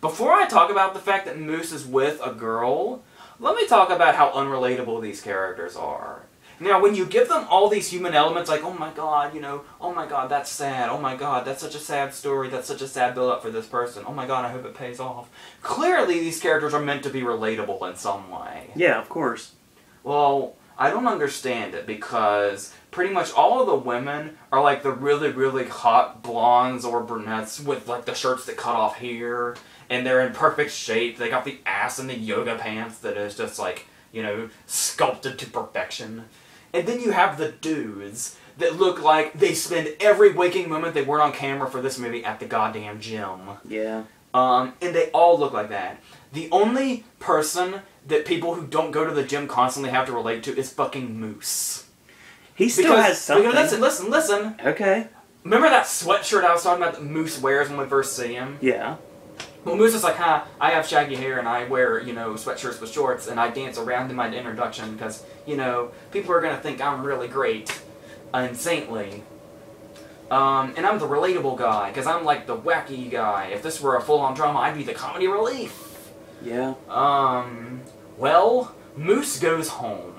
Before I talk about the fact that Moose is with a girl, let me talk about how unrelatable these characters are. Now, when you give them all these human elements, like, oh my god, you know, oh my god, that's sad, oh my god, that's such a sad story, that's such a sad build-up for this person, oh my god, I hope it pays off. Clearly, these characters are meant to be relatable in some way. Yeah, of course. Well, I don't understand it, because pretty much all of the women are, like, the really, really hot blondes or brunettes with, like, the shirts that cut off here, and they're in perfect shape, they got the ass and the yoga pants that is just, like, you know, sculpted to perfection. And then you have the dudes that look like they spend every waking moment they weren't on camera for this movie at the goddamn gym. Yeah. And they all look like that. The only person that people who don't go to the gym constantly have to relate to is fucking Moose. He still has something. Listen. Okay. Remember that sweatshirt I was talking about that Moose wears when we first see him? Yeah. Well, Moose is like, huh, I have shaggy hair and I wear, you know, sweatshirts with shorts and I dance around in my introduction because, you know, people are going to think I'm really great and saintly. And I'm the relatable guy, because I'm like the wacky guy. If this were a full-on drama, I'd be the comedy relief. Yeah. Well, Moose goes home.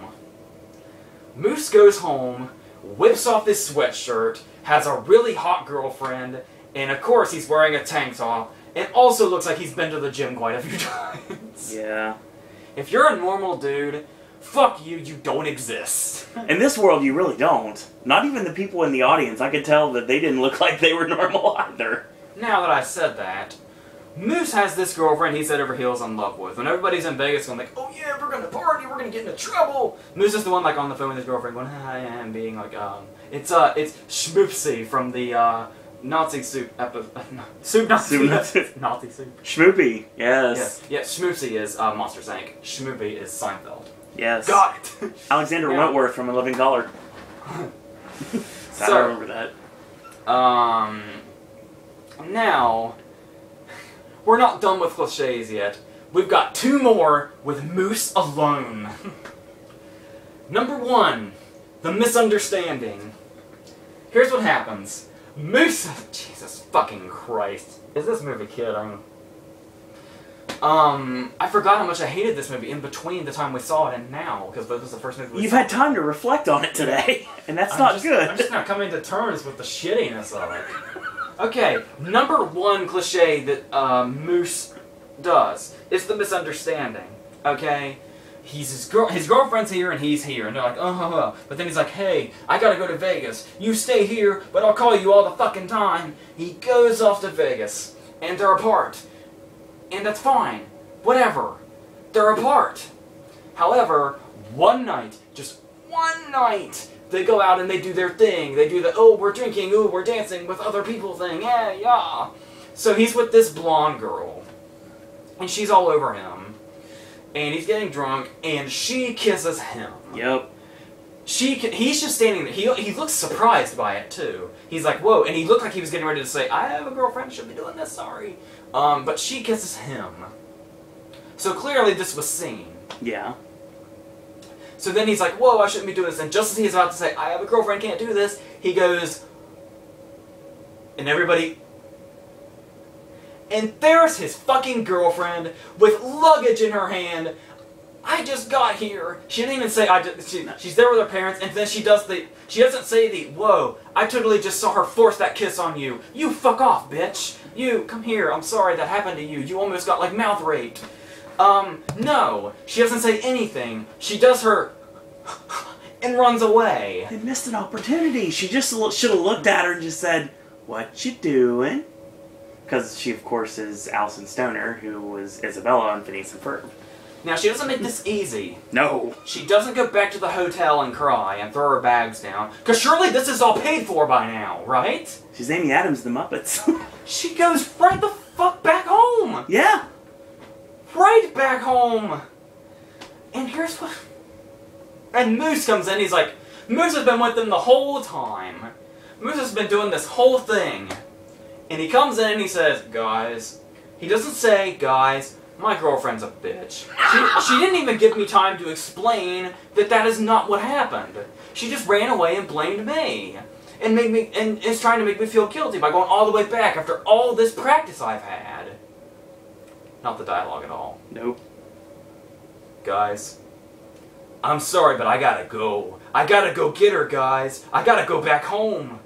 Moose goes home, whips off this sweatshirt, has a really hot girlfriend, and of course he's wearing a tank top, and also looks like he's been to the gym quite a few times. Yeah. If you're a normal dude, fuck you, you don't exist. In this world, you really don't. Not even the people in the audience. I could tell that they didn't look like they were normal either. Now that I said that, Moose has this girlfriend he's head over heels in love with. When everybody's in Vegas going like, oh yeah, we're gonna party, we're gonna get into trouble, Moose is the one like on the phone with his girlfriend going, hi, and being like, it's Schmoopsy from the, Nazi soup soup Nazi Nazi soup. Schmoopy, yes. Yeah, Schmoopsy is Monsters, Inc. Schmoopy is Seinfeld. Yes. Got it! Alexander Wentworth from A Living Color. I remember that. Now, we're not done with cliches yet. We've got two more with Moose alone. Number one, the misunderstanding. Here's what happens. Moose! Jesus fucking Christ. Is this movie kidding? I forgot how much I hated this movie in between the time we saw it and now, because this was the first movie we You've saw. Had time to reflect on it today, and that's I'm just not coming to terms with the shittiness of it. Okay, number one cliche that Moose does is the misunderstanding, okay? His girlfriend's here and he's here, and they're like, uh-huh, but then he's like, hey, I gotta go to Vegas. You stay here, but I'll call you all the fucking time. He goes off to Vegas, and they're apart. And that's fine. Whatever. They're apart. However, one night, just one night, they go out and they do their thing. They do the, oh, we're drinking, oh, we're dancing with other people thing, yeah, yeah. So he's with this blonde girl, and she's all over him. And he's getting drunk, and she kisses him. Yep. He's just standing there. He looks surprised by it, too. He's like, whoa, and he looked like he was getting ready to say, I have a girlfriend, should be doing this, sorry. But she kisses him. So clearly this was seen. Yeah. So then he's like, whoa, I shouldn't be doing this. And just as he's about to say, I have a girlfriend, can't do this, he goes, and everybody... And there's his fucking girlfriend with luggage in her hand. I just got here. She didn't even say, she's there with her parents, and then she doesn't say the, whoa, I totally just saw her force that kiss on you. You fuck off, bitch. You, come here, I'm sorry that happened to you. You almost got, like, mouth raped. No. She doesn't say anything. She does her and runs away. They missed an opportunity. She just should have looked at her and just said, what you doing? Because she, of course, is Alison Stoner, who was Isabella on Phineas and Ferb. Now, she doesn't make this easy. No. She doesn't go back to the hotel and cry and throw her bags down. Because surely this is all paid for by now, right? She's Amy Adams, the Muppets. She goes right the fuck back home. Yeah. Right back home. And here's what... And Moose comes in, he's like... Moose has been with them the whole time. Moose has been doing this whole thing. And he comes in and he says, guys... He doesn't say, guys... My girlfriend's a bitch. She didn't even give me time to explain that that is not what happened. She just ran away and blamed me. And made me, and is trying to make me feel guilty by going all the way back after all this practice I've had. Not the dialogue at all. Nope. Guys, I'm sorry, but I gotta go. I gotta go get her, guys. I gotta go back home.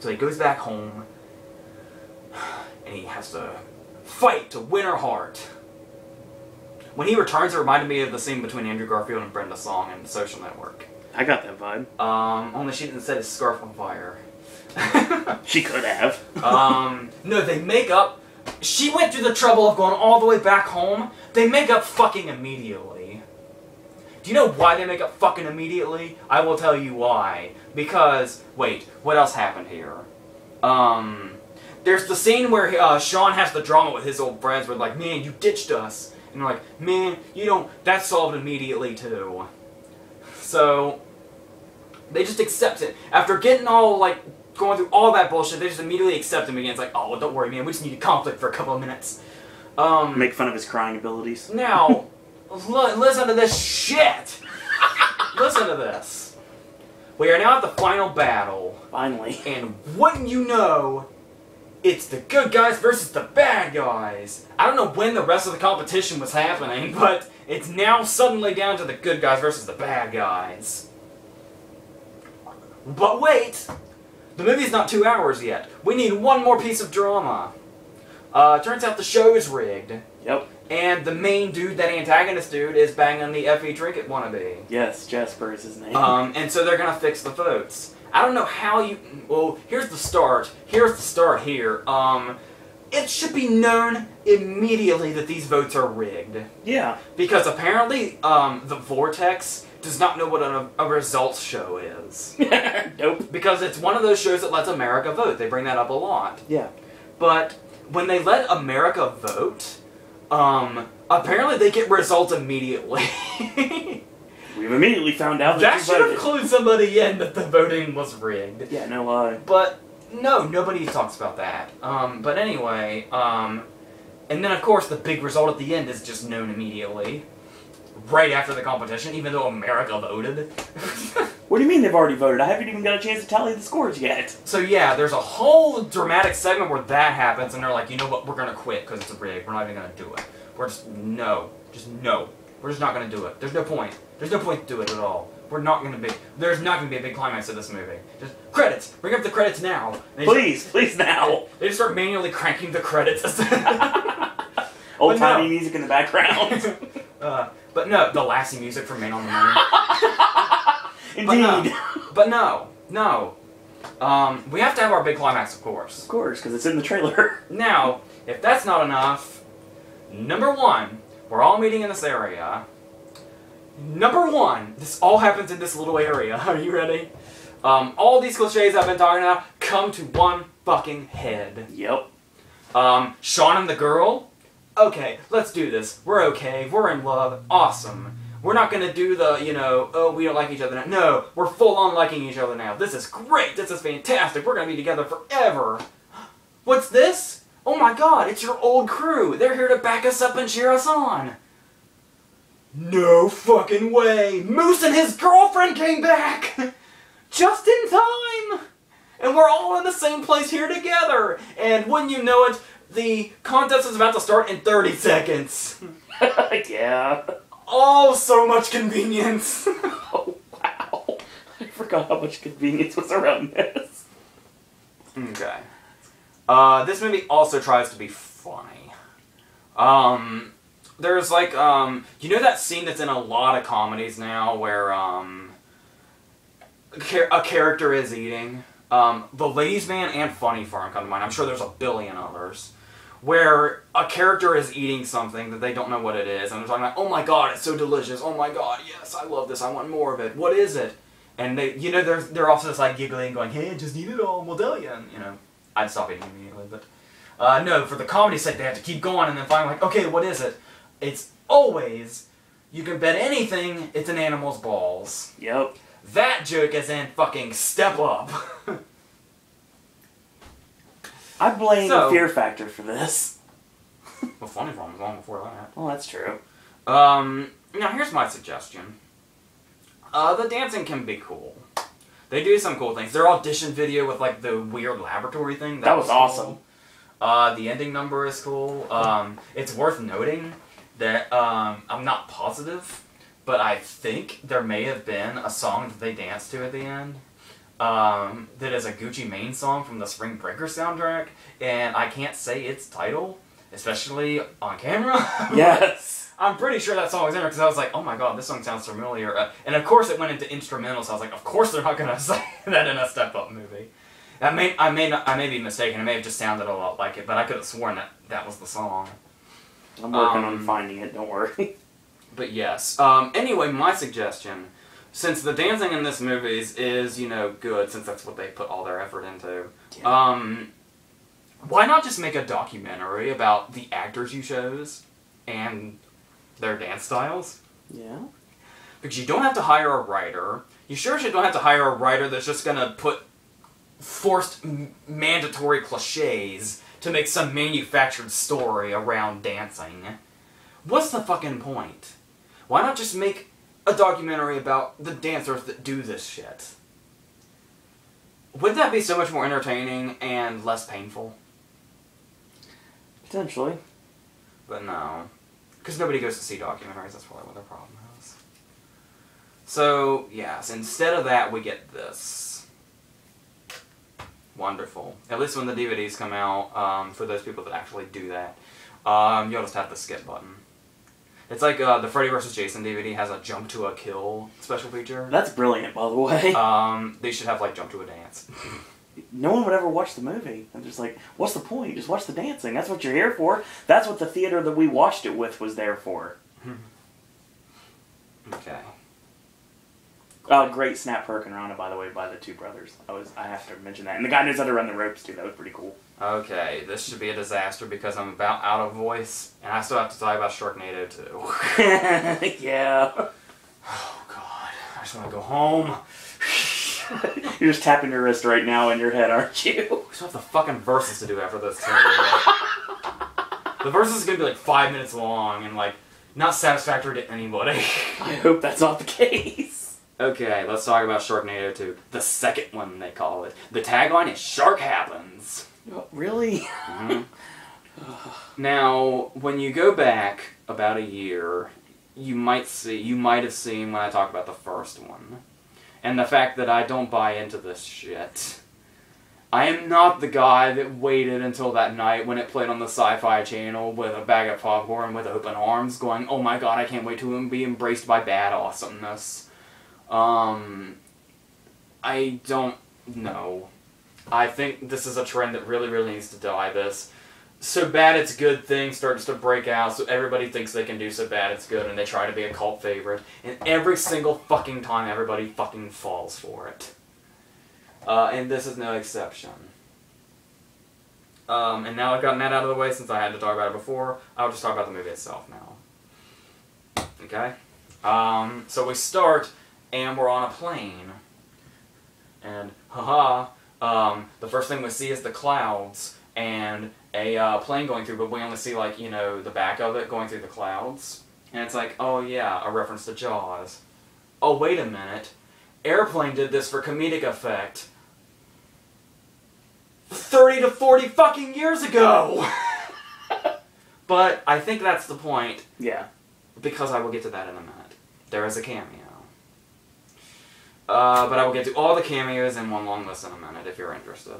So he goes back home. And he has to... fight to win her heart. When he returns, it reminded me of the scene between Andrew Garfield and Brenda Song in The Social Network. I got that vibe. Only she didn't set his scarf on fire. She could have. No, they make up. She went through the trouble of going all the way back home. They make up fucking immediately. Do you know why they make up fucking immediately? I will tell you why. Because, wait, what else happened here? There's the scene where Sean has the drama with his old friends where like, man, you ditched us. And they're like, man, you don't... That's solved immediately, too. So, they just accept it. After getting all, like, going through all that bullshit, they just immediately accept him again. It's like, oh, well, don't worry, man, we just need a conflict for a couple of minutes. Make fun of his crying abilities. Now, listen to this shit! Listen to this. We are now at the final battle. Finally. And wouldn't you know, it's the good guys versus the bad guys. I don't know when the rest of the competition was happening, but it's now suddenly down to the good guys versus the bad guys. But wait! The movie's not 2 hours yet. We need one more piece of drama. Turns out the show is rigged. Yep. And the main dude, that antagonist dude, is banging the F.E. Trinket wannabe. Yes, Jasper is his name. And so they're gonna fix the votes. I don't know how you... Well, here's the start. Here's the start here. It should be known immediately that these votes are rigged. Yeah. Because apparently, the Vortex does not know what a results show is. Nope. Because it's one of those shows that lets America vote. They bring that up a lot. Yeah. But when they let America vote, apparently they get results immediately. We've immediately found out that should have clued somebody in that the voting was rigged. Yeah, no lie. But, no, nobody talks about that. But anyway, and then of course the big result at the end is just known immediately. Right after the competition, even though America voted. What do you mean they've already voted? I haven't even got a chance to tally the scores yet. So yeah, there's a whole dramatic segment where that happens, and they're like, you know what, we're gonna quit, because it's a rig, we're not even gonna do it. We're just no. We're just not gonna do it. There's no point. There's no point to do it at all. We're not gonna be, there's not gonna be a big climax of this movie. Just, credits! Bring up the credits now! Please, just, please now! They just start manually cranking the credits. Old-timey music in the background. But no, the lassie music from Man on the Moon. Indeed. But no. We have to have our big climax, of course. Of course, because it's in the trailer. Now, if that's not enough, #1, we're all meeting in this area. #1, this all happens in this little area. Are you ready? All these cliches I've been talking about come to one fucking head. Yep. Sean and the girl. Okay, let's do this. We're okay. We're in love. Awesome. We're not gonna do the, you know, oh, we don't like each other now. No, we're full on liking each other now. This is great. This is fantastic. We're gonna be together forever. What's this? Oh my god, it's your old crew. They're here to back us up and cheer us on. No fucking way. Moose and his girlfriend came back! Just in time! And we're all in the same place here together. And wouldn't you know it, the contest is about to start in 30 seconds. Yeah. Oh, so much convenience. Oh, wow. I forgot how much convenience was around this. Okay. This movie also tries to be funny. There's like, you know that scene that's in a lot of comedies now where, a character is eating? The Ladies' Man and Funny Farm come to mind. I'm sure there's a billion others. Where a character is eating something that they don't know what it is, and they're talking about, oh my god, it's so delicious, oh my god, yes, I love this, I want more of it, what is it? And they, you know, they're also just like giggling, going, hey, just eat it all, and we'll tell you, and, you know, I'd stop eating immediately, but, no, for the comedy's sake, they have to keep going, and then finally, like, okay, what is it? It's always, you can bet anything, it's an animal's balls. Yep. That joke is in fucking Step Up. I blame Fear Factor for this. Well, Funny Farm was long before that. Well, that's true. Now, here's my suggestion. The dancing can be cool. They do some cool things. Their audition video with, like, the weird laboratory thing. That was cool. Awesome. The ending number is cool. It's worth noting that I'm not positive, but I think there may have been a song that they danced to at the end that is a Gucci Mane song from the Spring Breaker soundtrack, and I can't say its title, especially on camera. Yes! I'm pretty sure that song was in there, because I was like, oh my god, this song sounds familiar. And of course it went into instrumentals, so I was like, of course they're not going to say that in a Step Up movie. I may be mistaken, it may have just sounded a lot like it, but I could have sworn that that was the song. I'm working on finding it, don't worry. But yes. Anyway, my suggestion, since the dancing in this movie is, you know, good, since that's what they put all their effort into, yeah. Why not just make a documentary about the actors you chose and their dance styles? Yeah. Because you don't have to hire a writer. You sure as shit don't have to hire a writer that's just going to put forced mandatory cliches to make some manufactured story around dancing. What's the fucking point? Why not just make a documentary about the dancers that do this shit? Would that be so much more entertaining and less painful? Potentially. But no. Because nobody goes to see documentaries, that's probably what their problem is. So, yes, instead of that, we get this. Wonderful. At least when the DVDs come out, for those people that actually do that, you'll just have the skip button. It's like the Freddy vs. Jason DVD has a Jump to a Kill special feature. That's brilliant, by the way. They should have, like, Jump to a Dance. No one would ever watch the movie. I'm just like, what's the point? Just watch the dancing. That's what you're here for. That's what the theater that we watched it with was there for. Okay. Great snap Perkin Rana, by the way, by the two brothers. I have to mention that. And the guy knows how to run the ropes, too. That was pretty cool. Okay, this should be a disaster because I'm about out of voice, and I still have to talk about Sharknado, too. Yeah. Oh, God. I just want to go home. You're just tapping your wrist right now in your head, aren't you? We still have the fucking verses to do after this. The verses is going to be like 5 minutes long and, like, not satisfactory to anybody. I hope that's not the case. Okay, let's talk about Sharknado 2. The second one, they call it. The tagline is Shark Happens. Oh, really? Mm-hmm. Now, when you go back about a year, you might have seen when I talk about the first one. And the fact that I don't buy into this shit. I am not the guy that waited until that night when it played on the Sci-Fi Channel with a bag of popcorn with open arms going, oh my god, I can't wait to be embraced by bad awesomeness. I don't know. I think this is a trend that really, really needs to die. This so bad it's good thing starts to break out, so everybody thinks they can do so bad it's good, and they try to be a cult favorite. And every single fucking time, everybody fucking falls for it. And this is no exception. And now I've gotten that out of the way since I had to talk about it before. I'll just talk about the movie itself now. Okay? So we start... and we're on a plane. And, the first thing we see is the clouds and a plane going through, but we only see, like, you know, the back of it going through the clouds. And it's like, oh yeah, a reference to Jaws. Oh, wait a minute. Airplane did this for comedic effect 30 to 40 fucking years ago! But I think that's the point. Yeah. Because I will get to that in a minute. There is a cameo. But I will get to all the cameos in one long list in a minute, if you're interested.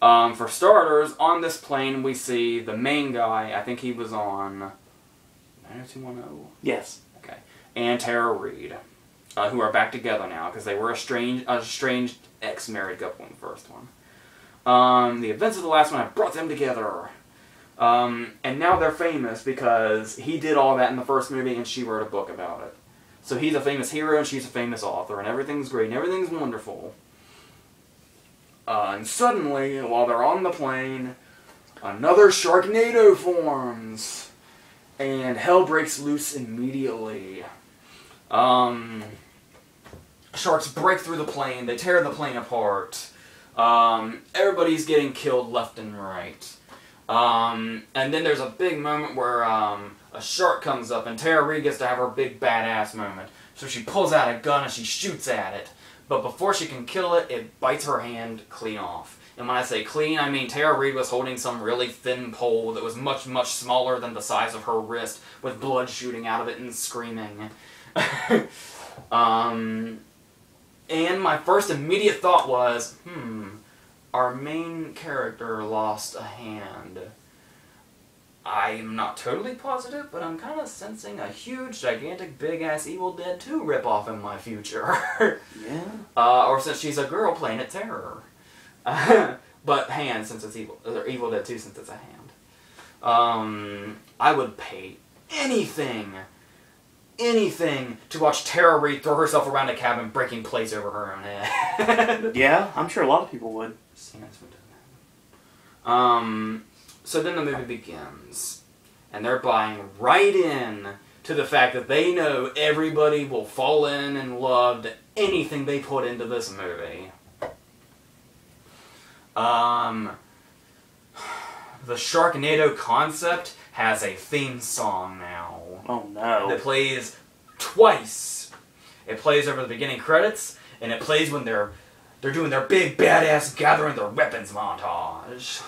For starters, on this plane we see the main guy, I think he was on 90210? Yes. Okay. And Tara Reid, who are back together now, because they were a strange ex-married couple in the first one. The events of the last one have brought them together. And now they're famous because he did all that in the first movie and she wrote a book about it. So he's a famous hero and she's a famous author, and everything's great and everything's wonderful. And suddenly, while they're on the plane, another Sharknado forms. And hell breaks loose immediately. Sharks break through the plane, they tear the plane apart. Everybody's getting killed left and right. And then there's a big moment where... a shark comes up, and Tara Reid gets to have her big badass moment. So she pulls out a gun and she shoots at it. But before she can kill it, it bites her hand clean off. And when I say clean, I mean Tara Reid was holding some really thin pole that was much, much smaller than the size of her wrist, with blood shooting out of it and screaming. And my first immediate thought was, our main character lost a hand. I'm not totally positive, but I'm kind of sensing a huge, gigantic, big-ass Evil Dead 2 ripoff in my future. Yeah. Or since she's a girl, Planet Terror. But hand, since it's evil, or Evil Dead 2, since it's a hand. I would pay anything to watch Tara Reid throw herself around a cabin, breaking plates over her own head. Yeah, I'm sure a lot of people would. So then the movie begins, and they're buying right in to the fact that they know everybody will fall in and love to anything they put into this movie. The Sharknado concept has a theme song now. Oh no. That plays twice. It plays over the beginning credits, and it plays when they're They're doing their big badass gathering their weapons montage.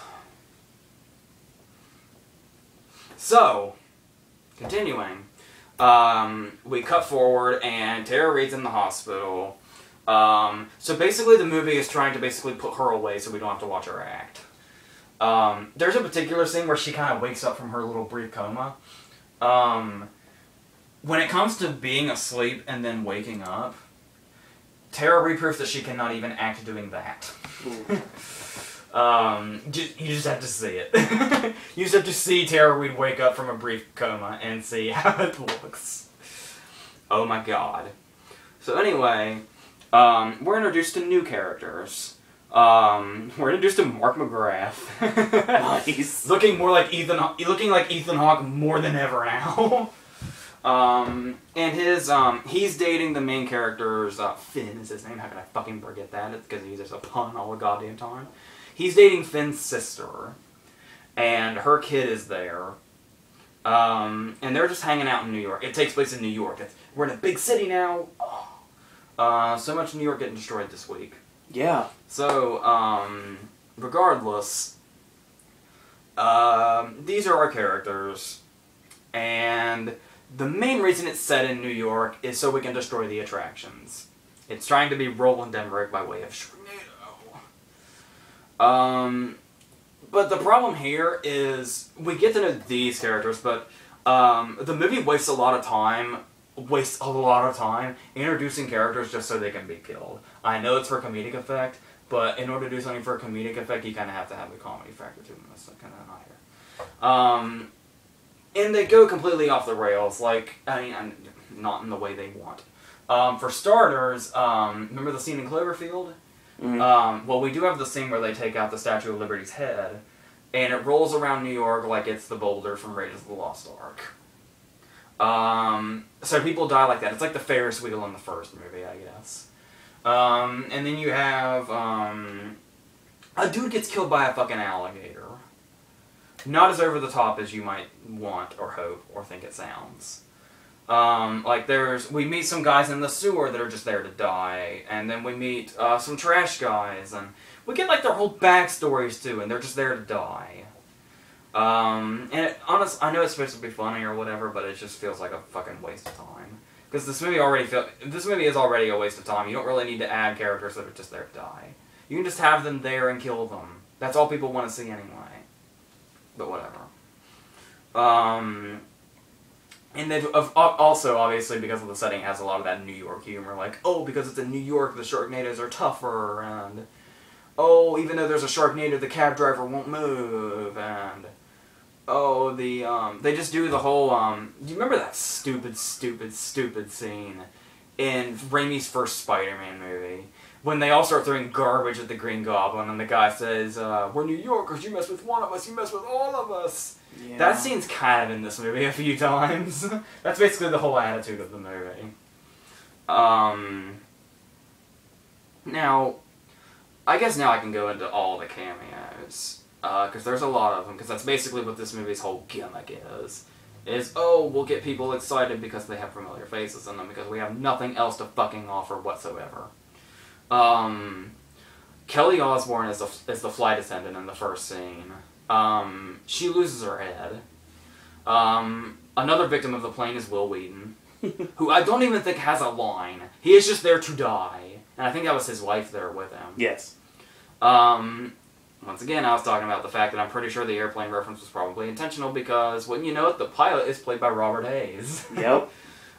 So, continuing, we cut forward and Tara Reid's in the hospital. So basically the movie is trying to basically put her away so we don't have to watch her act. There's a particular scene where she kind of wakes up from her little brief coma. When it comes to being asleep and then waking up, Tara Reid proves that she cannot even act doing that. You just have to see it. You just have to see Tara Reid wake up from a brief coma and see how it looks. Oh my god. So anyway, we're introduced to new characters. We're introduced to Mark McGrath. Nice. Looking like Ethan Hawke more than ever now. And his, he's dating the main character's, Finn is his name, how could I fucking forget that? It's because he's just a pun all the goddamn time. He's dating Finn's sister, and her kid is there, and they're just hanging out in New York. It takes place in New York. We're in a big city now. Oh. So much New York getting destroyed this week. Yeah. So, regardless, these are our characters, and the main reason it's set in New York is so we can destroy the attractions. It's trying to be Roland Emmerich by way of Sharknado. But the problem here is we get to know these characters, but the movie wastes a lot of time, introducing characters just so they can be killed. I know it's for comedic effect, but in order to do something for comedic effect, you kind of have to have the comedy factor to them. That's kind of higher. And they go completely off the rails, like, I mean, not in the way they want. For starters, remember the scene in Cloverfield? Mm-hmm. Well, we do have the scene where they take out the Statue of Liberty's head, and it rolls around New York like it's the boulder from Raiders of the Lost Ark. So people die like that. It's like the Ferris wheel in the first movie, I guess. And then you have, a dude gets killed by a fucking alligator. Not as over the top as you might want or hope or think it sounds. Like we meet some guys in the sewer that are just there to die, and then we meet some trash guys, and we get like their whole backstories too, and they're just there to die. And I know it's supposed to be funny or whatever, but it just feels like a fucking waste of time. Because this movie is already a waste of time. You don't really need to add characters that are just there to die. You can just have them there and kill them. That's all people want to see anyway. But whatever. And then also, obviously, because of the setting, it has a lot of that New York humor. Like, oh, because it's in New York, the Sharknadoes are tougher, and oh, even though there's a Sharknado, the cab driver won't move, and oh, the they just do the whole. Do you remember that stupid scene in Raimi's first Spider-Man movie? When they all start throwing garbage at the Green Goblin, and the guy says, we're New Yorkers, you mess with one of us, you mess with all of us! Yeah. That scene's kind of in this movie a few times. That's basically the whole attitude of the movie. Now, I guess now I can go into all the cameos, because there's a lot of them, because that's basically what this movie's whole gimmick is. Oh, we'll get people excited because they have familiar faces in them, because we have nothing else to fucking offer whatsoever. Kelly Osbourne is the flight attendant in the first scene. She loses her head. Another victim of the plane is Will Wheaton, who I don't even think has a line. He is just there to die. And I think that was his wife there with him. Yes. Once again, I was talking about the fact that I'm pretty sure the airplane reference was probably intentional because, wouldn't you know it, the pilot is played by Robert Hayes. Yep.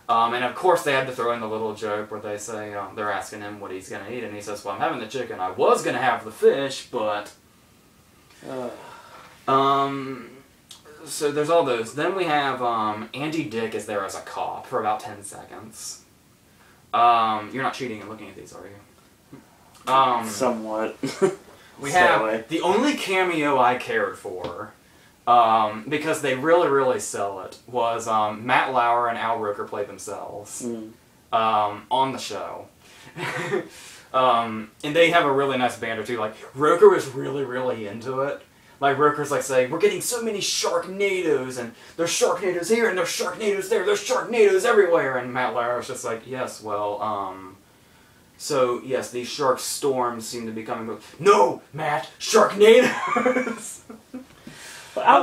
And of course they had to throw in the little joke where they say, they're asking him what he's going to eat, and he says, well, I'm having the chicken, I was going to have the fish, but... So there's all those. Then we have, Andy Dick is there as a cop for about 10 seconds. You're not cheating and looking at these, are you? Somewhat. We have the only cameo I cared for. Because they really sell it, was, Matt Lauer and Al Roker play themselves, on the show. And they have a really nice banter too, like, Roker was really into it. Like, Roker's like saying, we're getting so many Sharknadoes, and there's Sharknadoes here, and there's Sharknadoes there, there's Sharknadoes everywhere, and Matt Lauer's just like, yes, well, So, yes, these shark storms seem to be coming. No, Matt! Sharknadoes! Well, I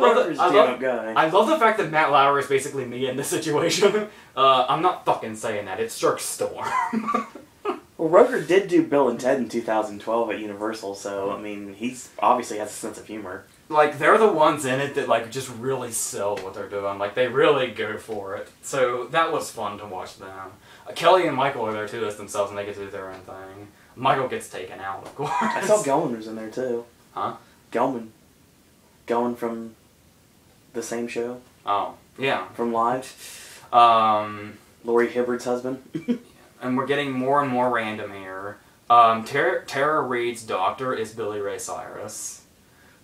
love the fact that Matt Lauer is basically me in this situation. I'm not fucking saying that. It's Shark Storm. Well, Roger did do Bill and Ted in 2012 at Universal, so, I mean, he's obviously has a sense of humor. Like, they're the ones in it that, like, just really sell what they're doing. Like, they really go for it. So, that was fun to watch them. Kelly and Michael are there, too, as themselves, and they get to do their own thing. Michael gets taken out, of course. I saw Gelman was in there, too. Huh? Gelman. Going from the same show. Oh, yeah. From Live. Lori Hibbard's husband. And we're getting more and more random here. Tara Reid's doctor is Billy Ray Cyrus,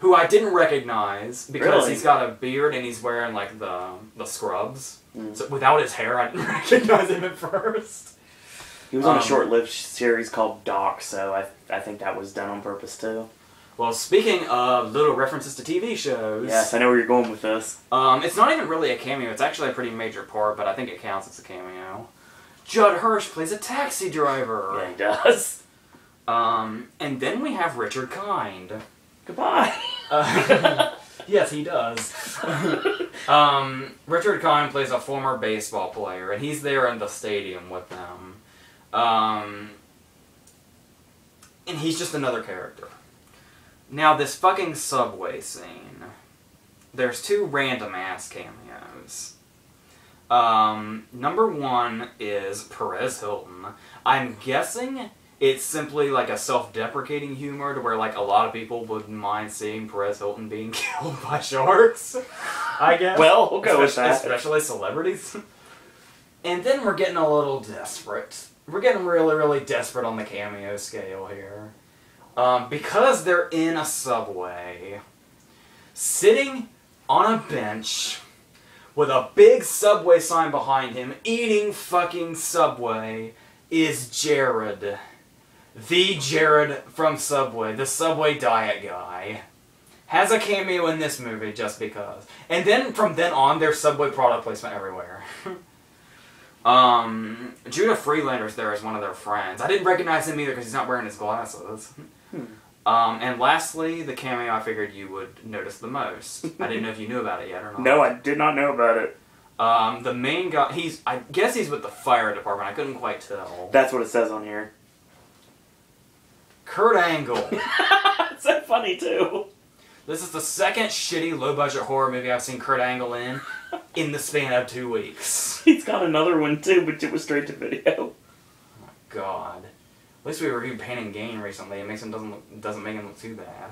who I didn't recognize because he's got a beard and he's wearing like the scrubs. Mm. So without his hair, I didn't recognize him at first. He was on a short-lived series called Doc, so I think that was done on purpose too. Well, speaking of little references to TV shows... Yes, I know where you're going with this. It's not even really a cameo. It's actually a pretty major part, but I think it counts as a cameo. Judd Hirsch plays a taxi driver. Yeah, he does. And then we have Richard Kind. Goodbye. Yes, he does. Richard Kind plays a former baseball player, and he's there in the stadium with them. And he's just another character. Now, this fucking subway scene, there's two random-ass cameos. Number one is Perez Hilton. I'm guessing it's simply, like, a self-deprecating humor to where, like, a lot of people wouldn't mind seeing Perez Hilton being killed by sharks, I guess. Well, we'll go with that. Especially celebrities. And then we're getting a little desperate. We're getting really, really desperate on the cameo scale here. Because they're in a subway, sitting on a bench with a big Subway sign behind him, eating fucking Subway, is Jared. The Jared from Subway, the Subway diet guy, has a cameo in this movie just because. And then from then on, there's Subway product placement everywhere. Judah Freelander's there as one of their friends. I didn't recognize him either because he's not wearing his glasses. And lastly, the cameo I figured you would notice the most. I didn't know if you knew about it yet or not. No, I did not know about it. The main guy, I guess he's with the fire department. I couldn't quite tell. That's what it says on here. Kurt Angle. It's so funny, too. This is the second shitty, low-budget horror movie I've seen Kurt Angle in the span of 2 weeks. He's got another one, too, but it was straight to video. Oh, my God. At least we reviewed Pain and Gain recently. It makes him doesn't make him look too bad.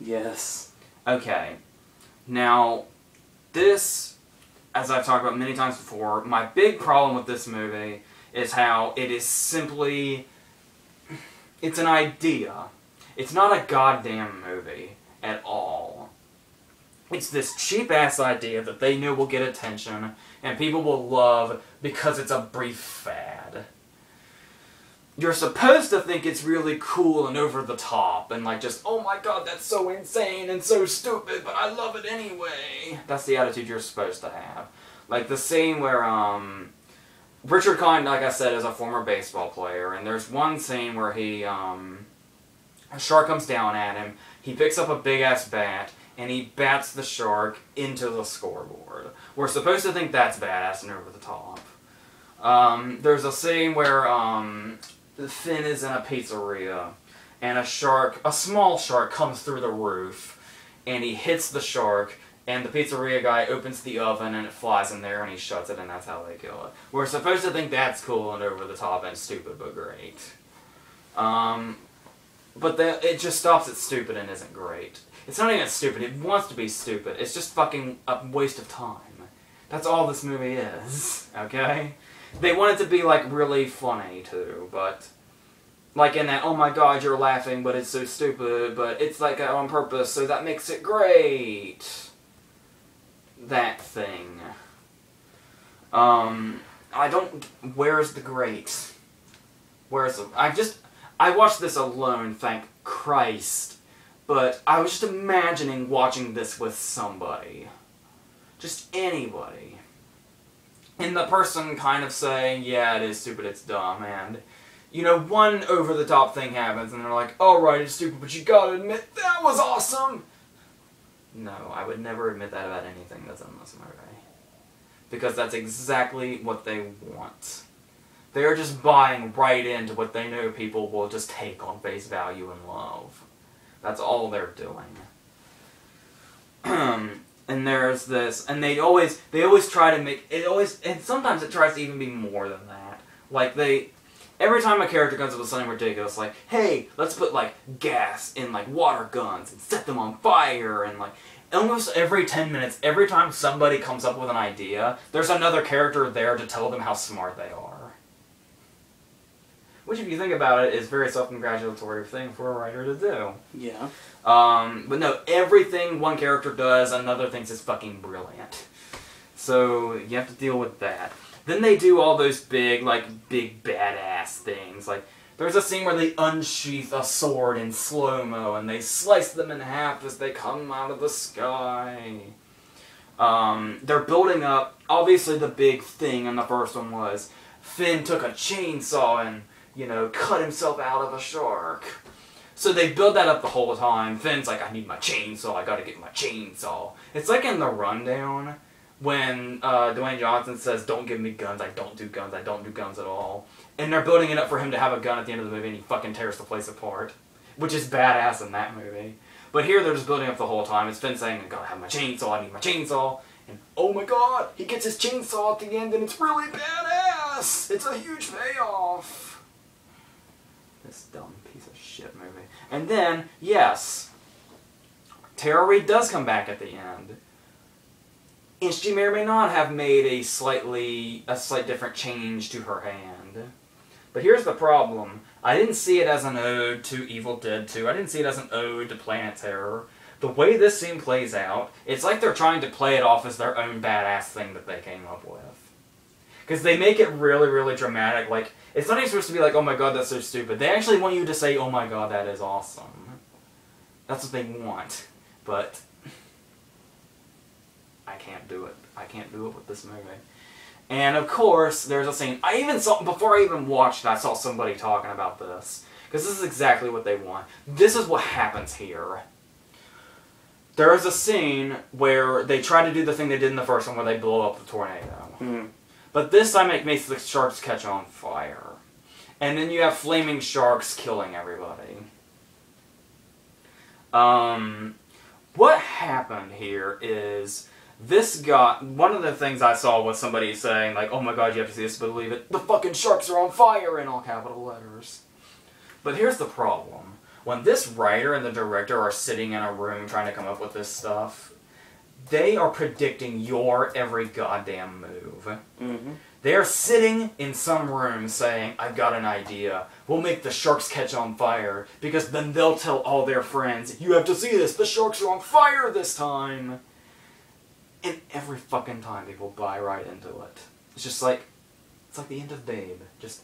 Yes. Okay. Now, this, as I've talked about many times before, my big problem with this movie is how it is simply... It's an idea. It's not a goddamn movie at all. It's this cheap-ass idea that they know will get attention and people will love because it's a brief fad. You're supposed to think it's really cool and over the top and like just, oh my God, that's so insane and so stupid, but I love it anyway. That's the attitude you're supposed to have. Like the scene where Richard Kind, like I said, is a former baseball player, and there's one scene where he a shark comes down at him, he picks up a big-ass bat, and he bats the shark into the scoreboard. We're supposed to think that's badass and over the top. There's a scene where Finn is in a pizzeria, and a small shark comes through the roof, and he hits the shark, and the pizzeria guy opens the oven, and it flies in there, and he shuts it, and that's how they kill it. We're supposed to think that's cool and over the top and stupid, but great. But it just stops at stupid and isn't great. It's not even stupid, it wants to be stupid. It's just fucking a waste of time. That's all this movie is, okay? They want it to be, like, really funny, too, but... Like in that, oh my God, you're laughing, but it's so stupid, but it's, like, on purpose, so that makes it great. That thing. Where's the great? I watched this alone, thank Christ, but I was just imagining watching this with somebody. Just anybody. And the person kind of saying, yeah, it is stupid, it's dumb, and you know, one over-the-top thing happens, and they're like, alright, it's stupid, but you gotta admit, that was awesome! No, I would never admit that about anything that's unless my way. Because that's exactly what they want. They are just buying right into what they know people will just take on face value and love. That's all they're doing. And there's this, and they always try to make it always, and sometimes it tries to even be more than that. Like every time a character comes up with something ridiculous, like, hey, let's put like gas in like water guns and set them on fire, and like almost every 10 minutes, every time somebody comes up with an idea, there's another character there to tell them how smart they are. Which, if you think about it, is a very self-congratulatory thing for a writer to do. Yeah. But no, everything one character does, another thinks is fucking brilliant. So, you have to deal with that. Then they do all those big, like, big badass things. Like, there's a scene where they unsheath a sword in slow-mo, and they slice them in half as they come out of the sky. They're building up. Obviously, the big thing in the first one was Finn took a chainsaw and, you know, cut himself out of a shark. So they build that up the whole time. Finn's like, I need my chainsaw, I gotta get my chainsaw. It's like in The Rundown, when Dwayne Johnson says, don't give me guns, I don't do guns at all. And they're building it up for him to have a gun at the end of the movie, and he fucking tears the place apart. Which is badass in that movie. But here they're just building up the whole time. It's Finn saying, I gotta have my chainsaw, I need my chainsaw. And oh my god, he gets his chainsaw at the end, and it's really badass! It's a huge payoff! This dumb piece of shit movie. And then, yes, Tara Reid does come back at the end. And she may or may not have made a slight different change to her hand. But here's the problem. I didn't see it as an ode to Evil Dead 2. I didn't see it as an ode to Planet Terror. The way this scene plays out, it's like they're trying to play it off as their own badass thing that they came up with. Because they make it really, really dramatic. Like, it's not even supposed to be like, oh my god, that's so stupid. They actually want you to say, oh my god, that is awesome. That's what they want. But I can't do it. I can't do it with this movie. And of course, there's a scene. I even saw, before I even watched it, I saw somebody talking about this. Because this is exactly what they want. This is what happens here. There is a scene where they try to do the thing they did in the first one where they blow up the tornado. Mm-hmm. But this time it makes the sharks catch on fire. And then you have flaming sharks killing everybody. What happened here is this got... One of the things I saw was somebody saying, like, oh my god, you have to see this to believe it. The fucking sharks are on fire in all capital letters. But here's the problem. When this writer and the director are sitting in a room trying to come up with this stuff, they are predicting your every goddamn move. Mm-hmm. They are sitting in some room saying, I've got an idea. We'll make the sharks catch on fire, because then they'll tell all their friends, you have to see this, the sharks are on fire this time! And every fucking time people buy right into it. It's just like, it's like the end of Babe. Just,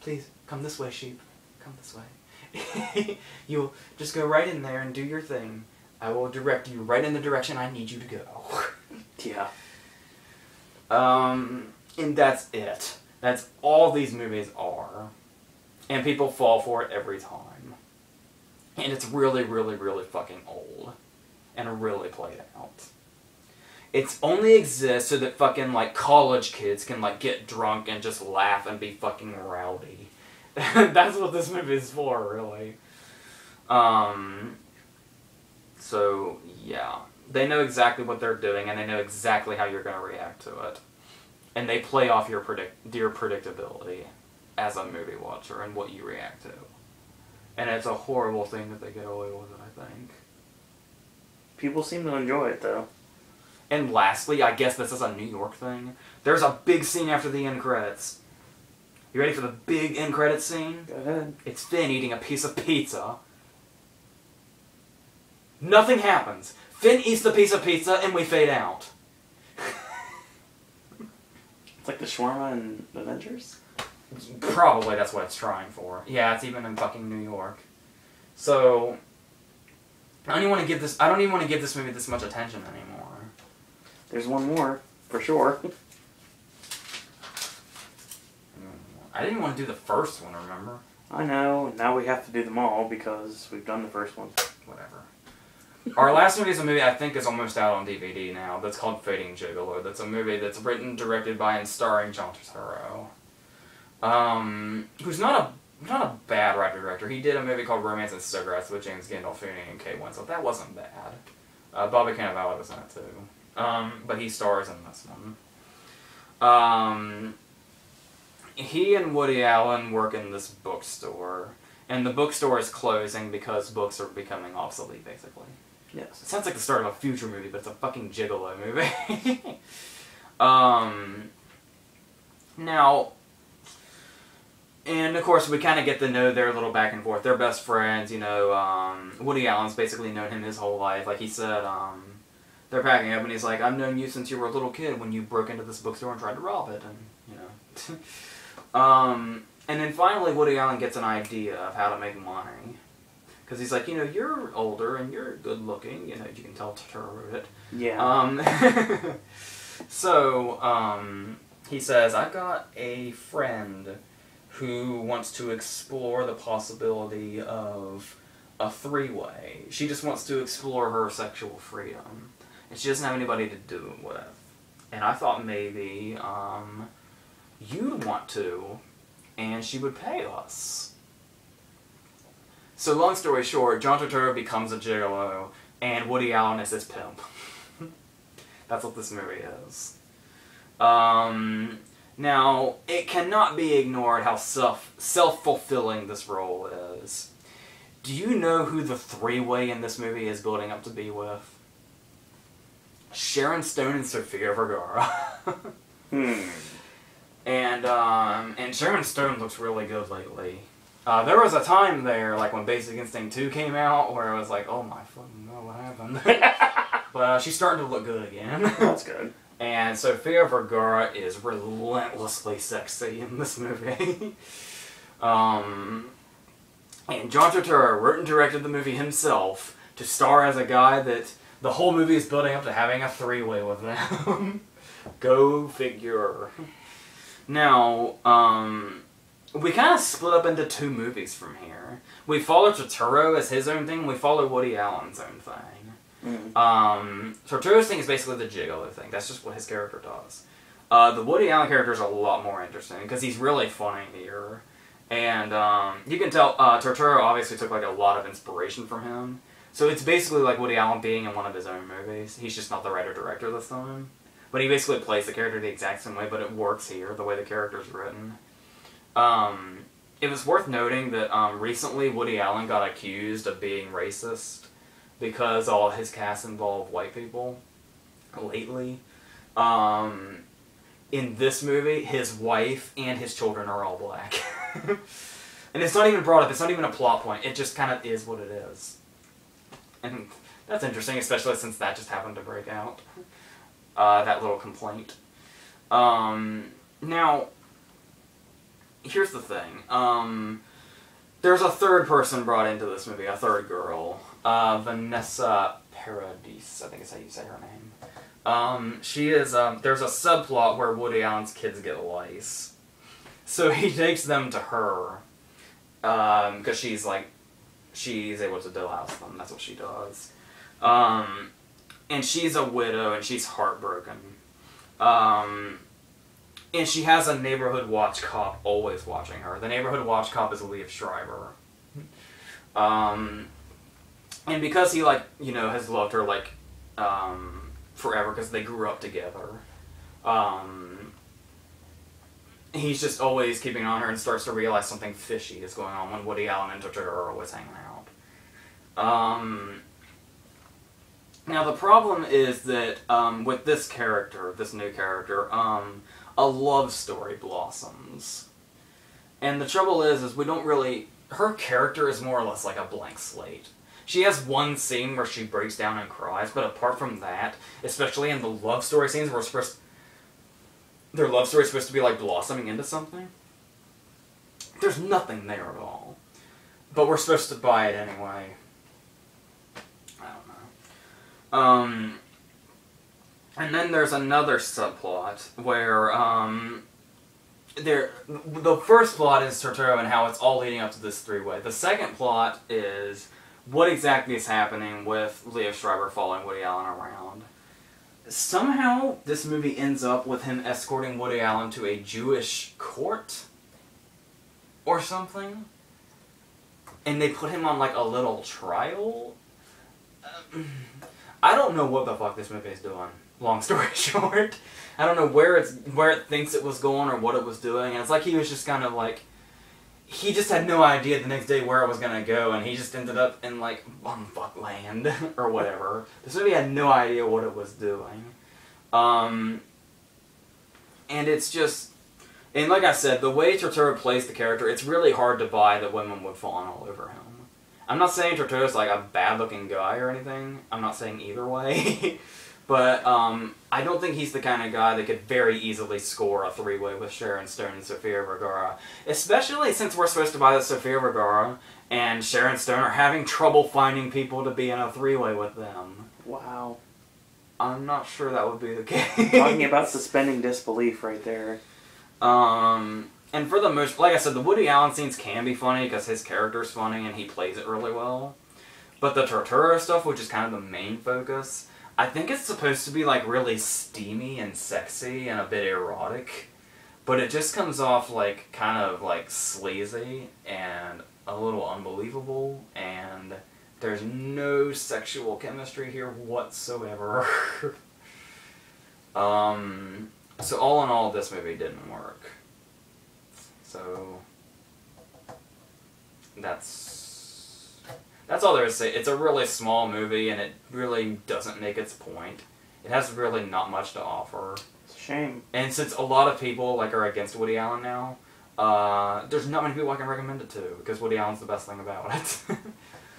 please, come this way, sheep. Come this way. You'll just go right in there and do your thing. I will direct you right in the direction I need you to go. Yeah. And that's it. That's all these movies are. And people fall for it every time. And it's really, really, really fucking old. And really played out. It's only exists so that fucking, like, college kids can, like, get drunk and just laugh and be fucking rowdy. That's what this movie is for, really. So, yeah. They know exactly what they're doing, and they know exactly how you're going to react to it. And they play off your predictability as a movie watcher and what you react to. And it's a horrible thing that they get away with it, I think. People seem to enjoy it, though. And lastly, I guess this is a New York thing. There's a big scene after the end credits. You ready for the big end credits scene? Go ahead. It's Finn eating a piece of pizza. Nothing happens. Finn eats the piece of pizza, and we fade out. It's like the shawarma in Avengers? Probably that's what it's trying for. Yeah, it's even in fucking New York. So, I don't even want to give this movie this much attention anymore. There's one more, for sure. I didn't want to do the first one, remember? I know. Now we have to do them all because we've done the first one. Whatever. Our last movie is a movie I think is almost out on DVD now. That's called Fading Gigolo. That's a movie that's written, directed by, and starring John Turturro. Who's not a bad writer-director. He did a movie called Romance in Sawgrass with James Gandolfini and Kate Winslet. That wasn't bad. Bobby Cannavale was in it too. But he stars in this one. He and Woody Allen work in this bookstore, and the bookstore is closing because books are becoming obsolete, basically. Yes. It sounds like the start of a future movie, but it's a fucking gigolo movie. Now, and of course we kind of get to know their little back and forth. They're best friends, you know. Woody Allen's basically known him his whole life. Like he said, they're packing up and he's like, "I've known you since you were a little kid when you broke into this bookstore and tried to rob it," and you know. And then finally Woody Allen gets an idea of how to make money. Because he's like, you know, you're older and you're good looking, you know, you can tell Turturro wrote it. Yeah. He says, "I've got a friend who wants to explore the possibility of a three-way. She just wants to explore her sexual freedom. And she doesn't have anybody to do it with. And I thought maybe, you'd want to, and she would pay us." So long story short, John Turturro becomes a gigolo, and Woody Allen is his pimp. That's what this movie is. Now, it cannot be ignored how self-fulfilling this role is. Do you know who the three-way in this movie is building up to be with? Sharon Stone and Sofia Vergara. And Sharon Stone looks really good lately. There was a time there, like when Basic Instinct 2 came out, where I was like, oh my fucking god, what happened? But she's starting to look good again. That's good. And Sofia Vergara is relentlessly sexy in this movie. And John Turturro wrote and directed the movie himself to star as a guy that the whole movie is building up to having a three-way with them. Go figure. Now, we kind of split up into two movies from here. We follow Turturro as his own thing, we follow Woody Allen's own thing. Mm. Turturro's thing is basically the gigolo thing, that's just what his character does. The Woody Allen character is a lot more interesting, because he's really funny here. And you can tell Turturro obviously took like a lot of inspiration from him. So it's basically like Woody Allen being in one of his own movies, he's just not the writer-director this time. But he basically plays the character the exact same way, but it works here, the way the character's written. It was worth noting that recently Woody Allen got accused of being racist because all his casts involve white people lately. In this movie, his wife and his children are all black. And it's not even brought up, it's not even a plot point, it just kind of is what it is. And that's interesting, especially since that just happened to break out. That little complaint. Now, here's the thing. There's a third person brought into this movie, a third girl. Vanessa Paradis, I think is how you say her name. She is, there's a subplot where Woody Allen's kids get lice. So he takes them to her. Because she's able to dole house them, that's what she does. And she's a widow, and she's heartbroken. And she has a neighborhood watch cop always watching her. The neighborhood watch cop is Liev Schreiber. And because he, like, you know, has loved her, like, forever, because they grew up together, he's just always keeping on her and starts to realize something fishy is going on when Woody Allen and Turturro are always hanging out. Now the problem is that with this character, this new character, a love story blossoms. And the trouble is we don't really... Her character is more or less like a blank slate. She has one scene where she breaks down and cries, but apart from that, especially in the love story scenes where their love story is supposed to be like blossoming into something, there's nothing there at all. But we're supposed to buy it anyway. And then there's another subplot where the first plot is Torturo and how it's all leading up to this three-way. The second plot is what exactly is happening with Leo Schreiber following Woody Allen around. Somehow, this movie ends up with him escorting Woody Allen to a Jewish court or something. And they put him on, like, a little trial? I don't know what the fuck this movie is doing, long story short. I don't know where it thinks it was going or what it was doing, and it's like he was just kind of, like, he just had no idea the next day where it was gonna go, and he just ended up in, like, bumfuck land, or whatever. This movie had no idea what it was doing. And it's just... And like I said, the way Torturo plays the character, it's really hard to buy that women would fall all over him. I'm not saying Torturo's like a bad-looking guy or anything. I'm not saying either way. But I don't think he's the kind of guy that could very easily score a three-way with Sharon Stone and Sofia Vergara. Especially since we're supposed to buy that Sofia Vergara and Sharon Stone are having trouble finding people to be in a three-way with them. Wow. I'm not sure that would be the case. Talking about suspending disbelief right there. And for the most, like I said, the Woody Allen scenes can be funny because his character's funny and he plays it really well. But the Torturo stuff, which is kind of the main focus, I think it's supposed to be like really steamy and sexy and a bit erotic. But it just comes off like kind of like sleazy and a little unbelievable, and there's no sexual chemistry here whatsoever. So all in all, this movie didn't work. So that's all there is to say. It's a really small movie, and it really doesn't make its point. It has really not much to offer. It's a shame. And since a lot of people like are against Woody Allen now, there's not many people I can recommend it to because Woody Allen's the best thing about it.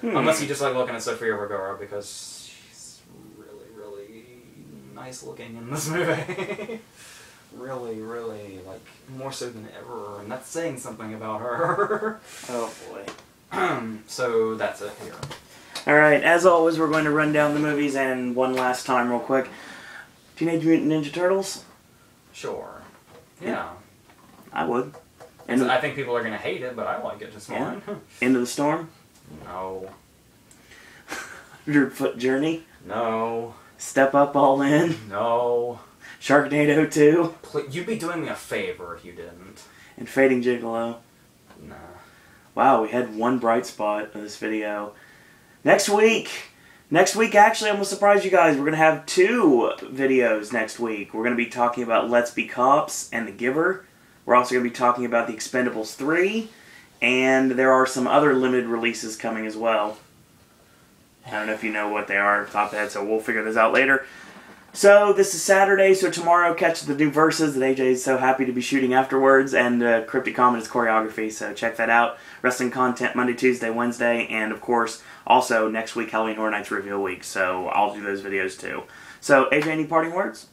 Unless you just like looking at Sofia Vergara because. Nice looking in this movie. Really, really, like, more so than ever, and that's saying something about her. Oh boy. So that's it here. Alright, as always, we're going to run down the movies, and one last time real quick. Teenage Mutant Ninja Turtles? Sure. Yeah. I would. And I think people are going to hate it, but I like it just fine. Yeah. Into the Storm? No. 100-Foot Journey? No. Step Up All In? No. Sharknado 2? You'd be doing me a favor if you didn't. And Fading Gigolo? Nah. Wow, we had one bright spot in this video. Next week, actually, I'm going to surprise you guys. We're going to have two videos next week. We're going to be talking about Let's Be Cops and The Giver. We're also going to be talking about The Expendables 3. And there are some other limited releases coming as well. I don't know if you know what they are off the top of the head, so we'll figure this out later. So, this is Saturday, so tomorrow, catch the new verses that AJ's so happy to be shooting afterwards, and Cryptic Common's choreography, so check that out. Wrestling content Monday, Tuesday, Wednesday, and of course, also next week, Halloween Horror Nights Reveal Week, so I'll do those videos too. So, AJ, any parting words?